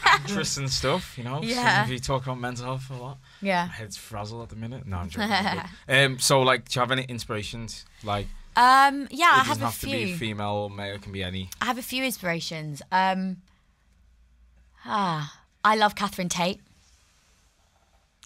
actress and stuff, you know. Yeah, so if you talk about mental health a lot. Yeah, my head's frazzled at the minute. No, I'm joking. um, so like, do you have any inspirations? Like, um, yeah, I have a few. It doesn't have to be female or male; it can be any. I have a few inspirations. Um, ah, I love Catherine Tate.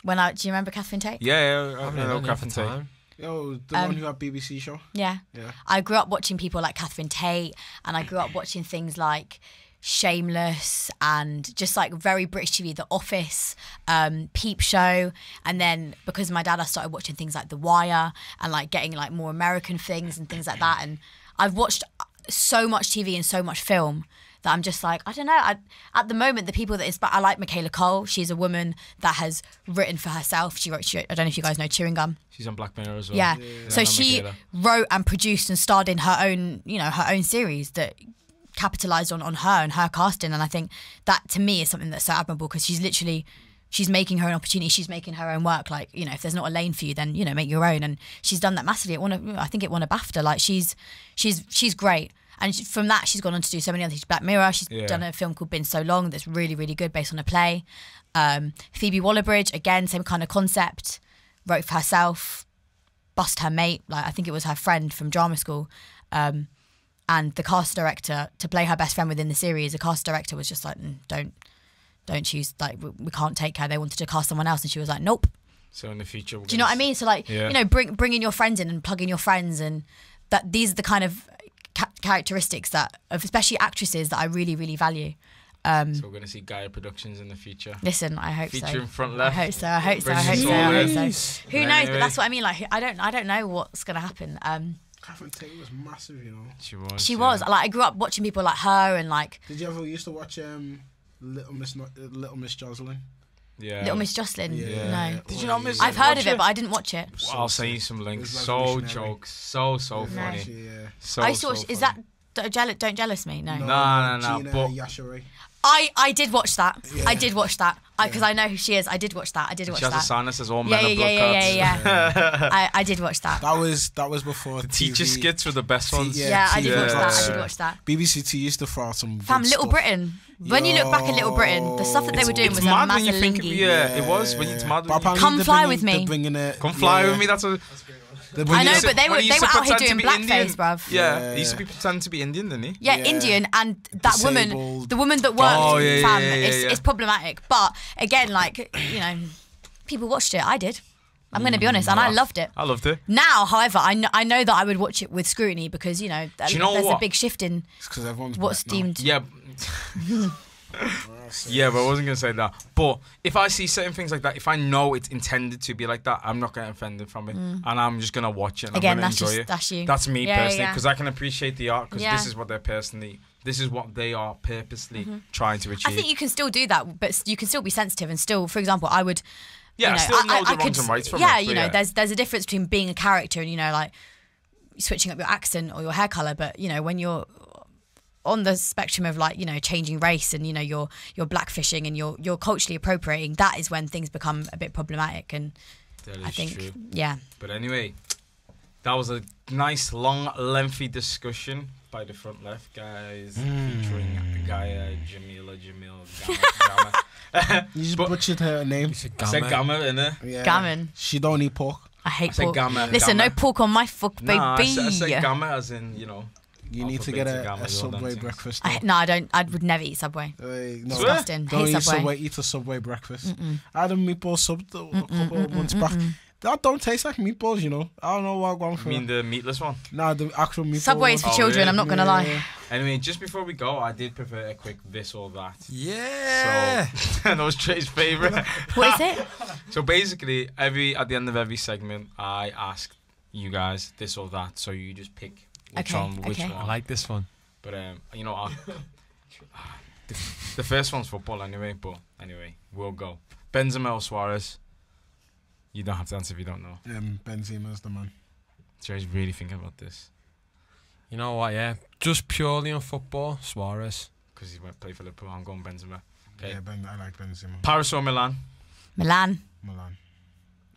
When I do you remember Catherine Tate? Yeah, yeah I know Catherine Tate. Oh, the um, one who had B B C show. Yeah, yeah. I grew up watching people like Catherine Tate, and I grew up watching things like. Shameless and just like very British T V, The Office, um, Peep Show, and then because of my dad, I started watching things like The Wire and like getting like more American things and things like that. And I've watched so much T V and so much film that I'm just like, I don't know. I, at the moment, the people that inspire, I like Michaela Cole. She's a woman that has written for herself. She wrote, she, I don't know if you guys know Chewing Gum. She's on Black Mirror as well. Yeah. yeah. So she Michaela. wrote and produced and starred in her own, you know, her own series that capitalised on, on her and her casting. And I think that, to me, is something that's so admirable, because she's literally... she's making her own opportunity. She's making her own work. Like, you know, if there's not a lane for you, then, you know, make your own. And she's done that massively. It won a, I think it won a BAFTA. Like, she's she's she's great. And she, from that, she's gone on to do so many other things. Black Mirror. She's yeah. done a film called Been So Long that's really, really good, based on a play. Um, Phoebe Waller-Bridge, again, same kind of concept. Wrote for herself. Bust her mate. Like, I think it was her friend from drama school. Um, and the cast director, to play her best friend within the series, the cast director was just like, mm, don't... don't choose, like, we can't take her. They wanted to cast someone else, and she was like, nope. So in the future, we're do you know what I mean? So, like, yeah. you know, bring bringing your friends in and plugging your friends, and that these are the kind of ca characteristics that, of especially actresses, that I really, really value. Um, so we're gonna see Gaia Productions in the future. Listen, I hope Feature so. Feature in front left. I hope so. I hope so. I hope so. I hope so. Who knows? But that's what I mean. Like, I don't, I don't know what's gonna happen. Um, Catherine Tate was massive, you know. She was. She yeah. was. Like, I grew up watching people like her, and like. Did you ever used to watch? Um, Little Miss, Little Miss Jocelyn. Yeah. Little Miss Jocelyn. Yeah. No. Did you not miss? I've heard of it, but I didn't watch it. Well, I'll send you some links. Like so jokes, so so yeah. funny. Yeah. So, I saw. So is funny. that jealous? Don't jealous me. No. No, no, no. Gina but Yashari. I I did watch that. Yeah. I did watch that. Because I, yeah. I know who she is. I did watch that. I did watch she that. She has a sign that says all men yeah, are yeah, blood yeah, yeah, yeah, yeah, yeah. I, I did watch that. That was that was before the T V. Teacher skits were the best ones. T yeah, yeah, I did yeah. watch that. I did watch that. B B C Two used to throw some. Fam, Little stuff. Britain. When Yo. you look back at Little Britain, the stuff that they were doing it's was mad when you think, yeah, yeah, it was. When you mad when you Come Fly With Me. Come Fly With Me. That's a. I know, but they were they were out here doing blackface, bruv. Yeah, he used to be pretending to be Indian, didn't he? Yeah, Indian, and that woman, the woman that worked, fam, it's problematic. But again, like, you know, people watched it. I did. I'm going to be honest, and I loved it. I loved it. Now, however, I know I know that I would watch it with scrutiny, because you know there's a big shift in what's deemed. Yeah. Yeah, but I wasn't going to say that. But if I see certain things like that, if I know it's intended to be like that, I'm not getting offended from it. Mm. And I'm just going to watch it and Again, I'm going to enjoy just, it. That's you. That's me yeah, personally, because yeah. I can appreciate the art, because yeah. this is what they're personally, this is what they are purposely mm-hmm. trying to achieve. I think you can still do that, but you can still be sensitive and still, for example, I would... Yeah, you know, I still know I, the I wrongs could, and rights from yeah, it. Yeah, you know, yeah. There's, there's a difference between being a character and, you know, like, switching up your accent or your hair colour, but, you know, when you're... on the spectrum of, like, you know, changing race and, you know, you're you're blackfishing and you're you're culturally appropriating, that is when things become a bit problematic. And that is I think true. yeah. But anyway, that was a nice long lengthy discussion by the front left guys mm. featuring Gaia Jameela Jamil. You just but, butchered her name. I said Gamma, innit? Yeah. Gammon. She don't eat pork. I hate I pork. Gamma. Listen, gamma. no pork on my fuck, baby. Nah, I said, I said Gamma as in, you know. You I'll need to get a, a Subway breakfast. I, no, I don't. I would never eat Subway. Uh, no. Disgusting. Don't Hate eat Subway. Subway. Eat a Subway breakfast. Mm-mm. I had a meatball sub a mm-mm, couple mm-mm, of months mm-mm. back. That don't taste like meatballs, you know. I don't know what I'm going for. You mean the meatless one? Nah, the actual meatball Subway is for oh, children, yeah. I'm not going to yeah. lie. Anyway, just before we go, I did prepare a quick this or that. Yeah! So, that was Trey's favourite. What is it? So basically, every at the end of every segment, I ask you guys this or that. So you just pick... Which okay, one, which okay. one. I like this one. But, um, you know, I'll, uh, the, the first one's football anyway, but anyway, we'll go. Benzema or Suarez? You don't have to answer if you don't know. Um, Benzema's the man. Jerry's really thinking about this. You know what, yeah. Just purely on football, Suarez. Because he went play for Liverpool, I'm going Benzema. Okay. Yeah, ben, I like Benzema. Paris or Milan? Milan. Milan.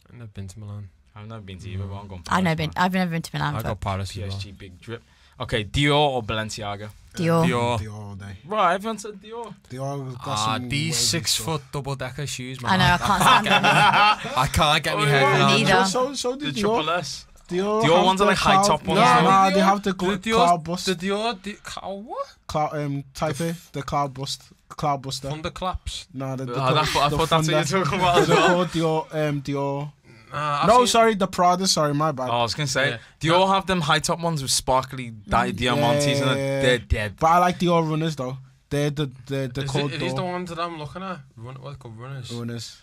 I've never been to Milan. I've never been to either, but I'm going Paris. I've never been. I've never been to Milan. I got Paris. P S G big drip. Okay, Dior or Balenciaga? Dior. Dior. Dior all day. Right, everyone said Dior. Dior. Ah, these six-foot double-decker shoes, man. I know. I can't stand them. I can't get my head around. Neither. So, so did Dior. The triple S. Dior. Dior ones are like high-top ones. No, no, they have the cloud bust. The Dior. Cloud what? Cloud. Um, type A. The cloud bust. Cloud buster. Thunderclaps. No, the. I thought that's what you're talking about as well. Dior. Um, Dior. Uh, no, sorry, the Prada, sorry, my bad. Oh, I was going to say, yeah. Dior have them high-top ones with sparkly di diamantes yeah. and they're dead. But I like Dior runners, though. They're the, they're, they're cold it, it is the ones that I'm looking at. Run, what called runners? Runners.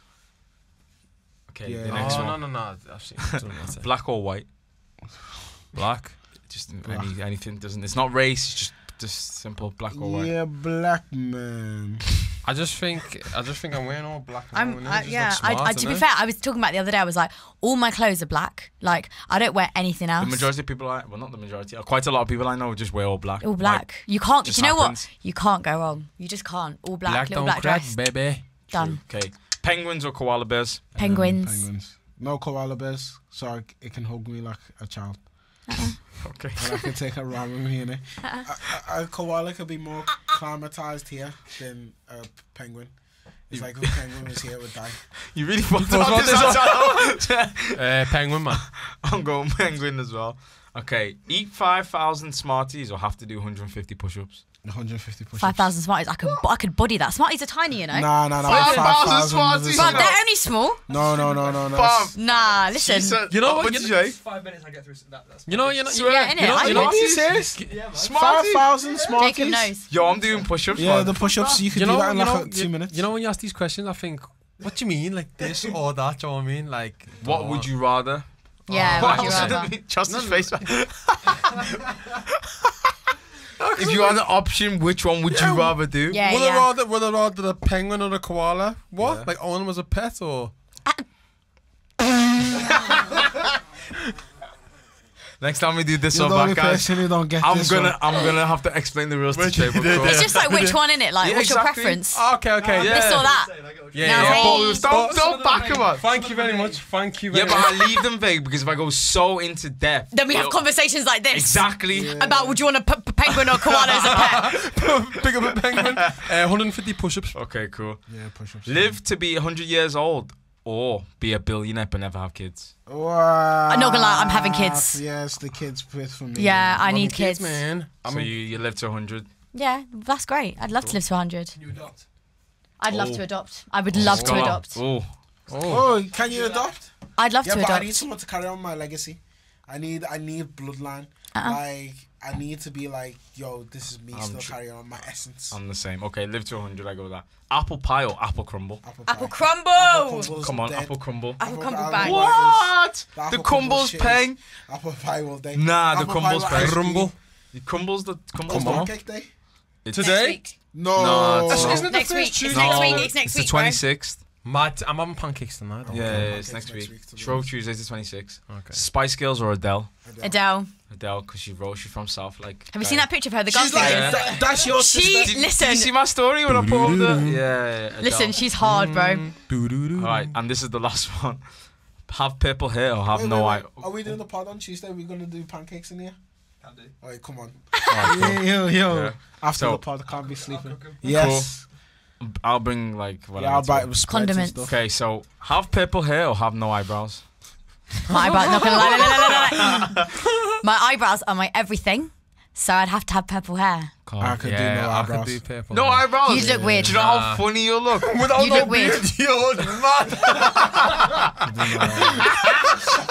Okay, yeah. the next oh, one. No, no, no, I've seen it. Black or white? Black. Just Black. Any, anything doesn't, it's not race, it's just Just simple black or white. Yeah, black man. I just think I just think I'm wearing all black. I'm, and I, yeah. Smart, I, I, to be fair, I was talking about the other day. I was like, all my clothes are black. Like, I don't wear anything else. The majority of people, I well, not the majority, quite a lot of people I know just wear all black. All black. Like, you can't. Do you know happens. what? You can't go wrong. You just can't. All black. Black little don't black crack, dress. baby. Done. True. Okay. Penguins or koala bears? Penguins. Penguins. No koala bears. Sorry, it can hug me like a child. Okay. And I can take a run with me in it. A, a, a koala could be more climatized here than a penguin. It's you, like if a penguin was here, it would die. You really fucked up this on uh, Penguin, man. I'm going penguin as well. Okay. Eat five thousand Smarties or have to do one hundred fifty push-ups? one hundred fifty push-ups. five thousand Smarties. I could, I could body that. Smarties are tiny, you know. Nah, nah, nah. five thousand Smarties. But they're only small. No, no, no, no, no. But, nah, listen. Said, you know what? You know, five minutes I get through that. That's you know, you know. Swear. Yeah, innit? You know, I you know what you serious? Yeah, five thousand Smarties. Jacob knows. Yo, I'm doing push-ups. Yeah, man. The push-ups, you could you do know, that in like know, two you, minutes. You know, when you ask these questions, I think, what do you mean? Like this or that? Do you know what I mean? Like, what would you rather? Yeah, what would you rather? Justin's face. If you had an option, which one would yeah. you rather do? Yeah, would yeah. I rather, would I rather the penguin or the koala? What? Yeah. Like own them as a pet or? Next time we do this You're or back, guys, I'm gonna, I'm gonna have to explain the rules to Jay. It's just like which one in it, like yeah, what's exactly. your preference? Oh, okay, okay, no, yeah. This or that? Yeah, yeah. yeah. But, but, don't, don't back them up. Thank you very much. Thank you. Very yeah, much. But I leave them vague because if I go so into depth, then we have conversations like this. Exactly. Yeah. About would you want a p penguin or koala as a pet? Pick up a penguin. Uh, one hundred fifty push-ups. Okay, cool. Yeah, push-ups. Live yeah. to be one hundred years old. Or be a billionaire but never have kids. Wow. I'm not gonna lie, I'm having kids. Yes, the kids with for me. Yeah, I need kids. kids, man. I so mean, you, you live to one hundred. Yeah, that's great. I'd love cool. to live to one hundred. Can you adopt? I'd oh. love to adopt. I would oh. love to adopt. Oh, oh. oh can you adopt? I'd love yeah, to but adopt. I need someone to carry on my legacy. I need, I need bloodline. Uh-uh. Like, I need to be like, yo, this is me I'm still carrying on my essence. I'm the same. Okay, live to one hundred. I go with that. Apple pie or apple crumble? Apple, apple crumble. Apple Come on, dead. apple crumble. Apple, apple crumble bang. What? The, the crumble's pang. Apple pie all day. Nah, apple the crumble's pang. Crumble. The crumble's the crumble's pancake day. It's today? No. no, no. Isn't it next week? It's next week. It's next week. It's the twenty-sixth. Mad, I'm having pancakes tonight. Yeah, yeah, yeah, it's next, next week. week Shrove Tuesdays the twenty-sixth. Okay. Spice Girls or Adele? Adele. Adele, Adele, because she wrote, she's from South. Like, have you uh, seen that picture of her? The she's like, yeah. that, that's your she, sister. Did, listen, did you see my story when I put on the? Yeah. Adele. Listen, she's hard, bro. All right, and this is the last one. Have purple hair or have wait, no eye. Are we doing the pod on Tuesday? Are we gonna do pancakes in here? Can do. All right, come on. Right, cool. Yo, yo, yo. Yeah. After so, the pod, I can't be sleeping. Yes. Cool. I'll bring like whatever. Yeah, I'll buy condiments. Okay, so have purple hair or have no eyebrows? My eyebrows, not gonna lie, no, no, no, no, no. My eyebrows are my everything, so I'd have to have purple hair. God, I could yeah, do no eyebrows. I could do purple. No hair. eyebrows. You look yeah. weird. Do you know how funny you look? Without you no look beard, weird. You look mad.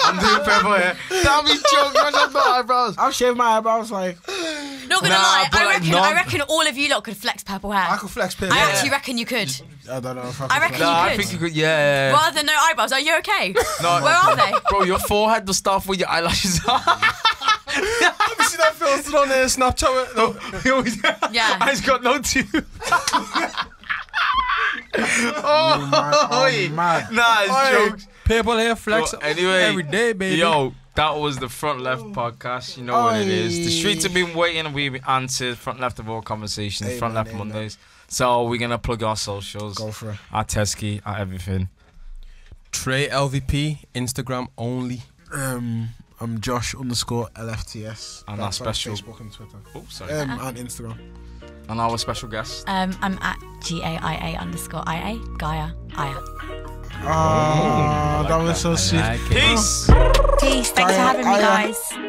I'm doing purple hair. That'll be joke. I have no eyebrows. I'll shave my eyebrows like. Not gonna nah, lie, I reckon, I reckon all of you lot could flex purple hair. I could flex purple hair. I actually reckon you could. I don't know if I could. I reckon nah, you could. I think you could, yeah. Rather than no eyebrows, are you okay? No. Where are they? Bro, your forehead will start where your eyelashes are. Have you seen that filter on uh, Snapchat? No. Yeah. I just got no tube. Oh, you mad, oh, nah, it's Oi. jokes. Purple hair flex well, anyway, every day, baby. Yo. That was the Front Left podcast. You know Aye. what it is. The streets have been waiting and we've answered Front Left of all conversations. Amen, Front Left amen. Mondays. So we're going to plug our socials. Go for it. At Tesky, at everything. Trey L V P, Instagram only. Um, I'm Josh underscore L F T S. And That's our special. Facebook and Twitter. Oh, sorry. Um, and Instagram. And our special guest. Um, I'm at G A I A underscore I A. Gaia Aya. Oh, oh, that was so sweet. Peace. Peace. Thanks for having me, guys.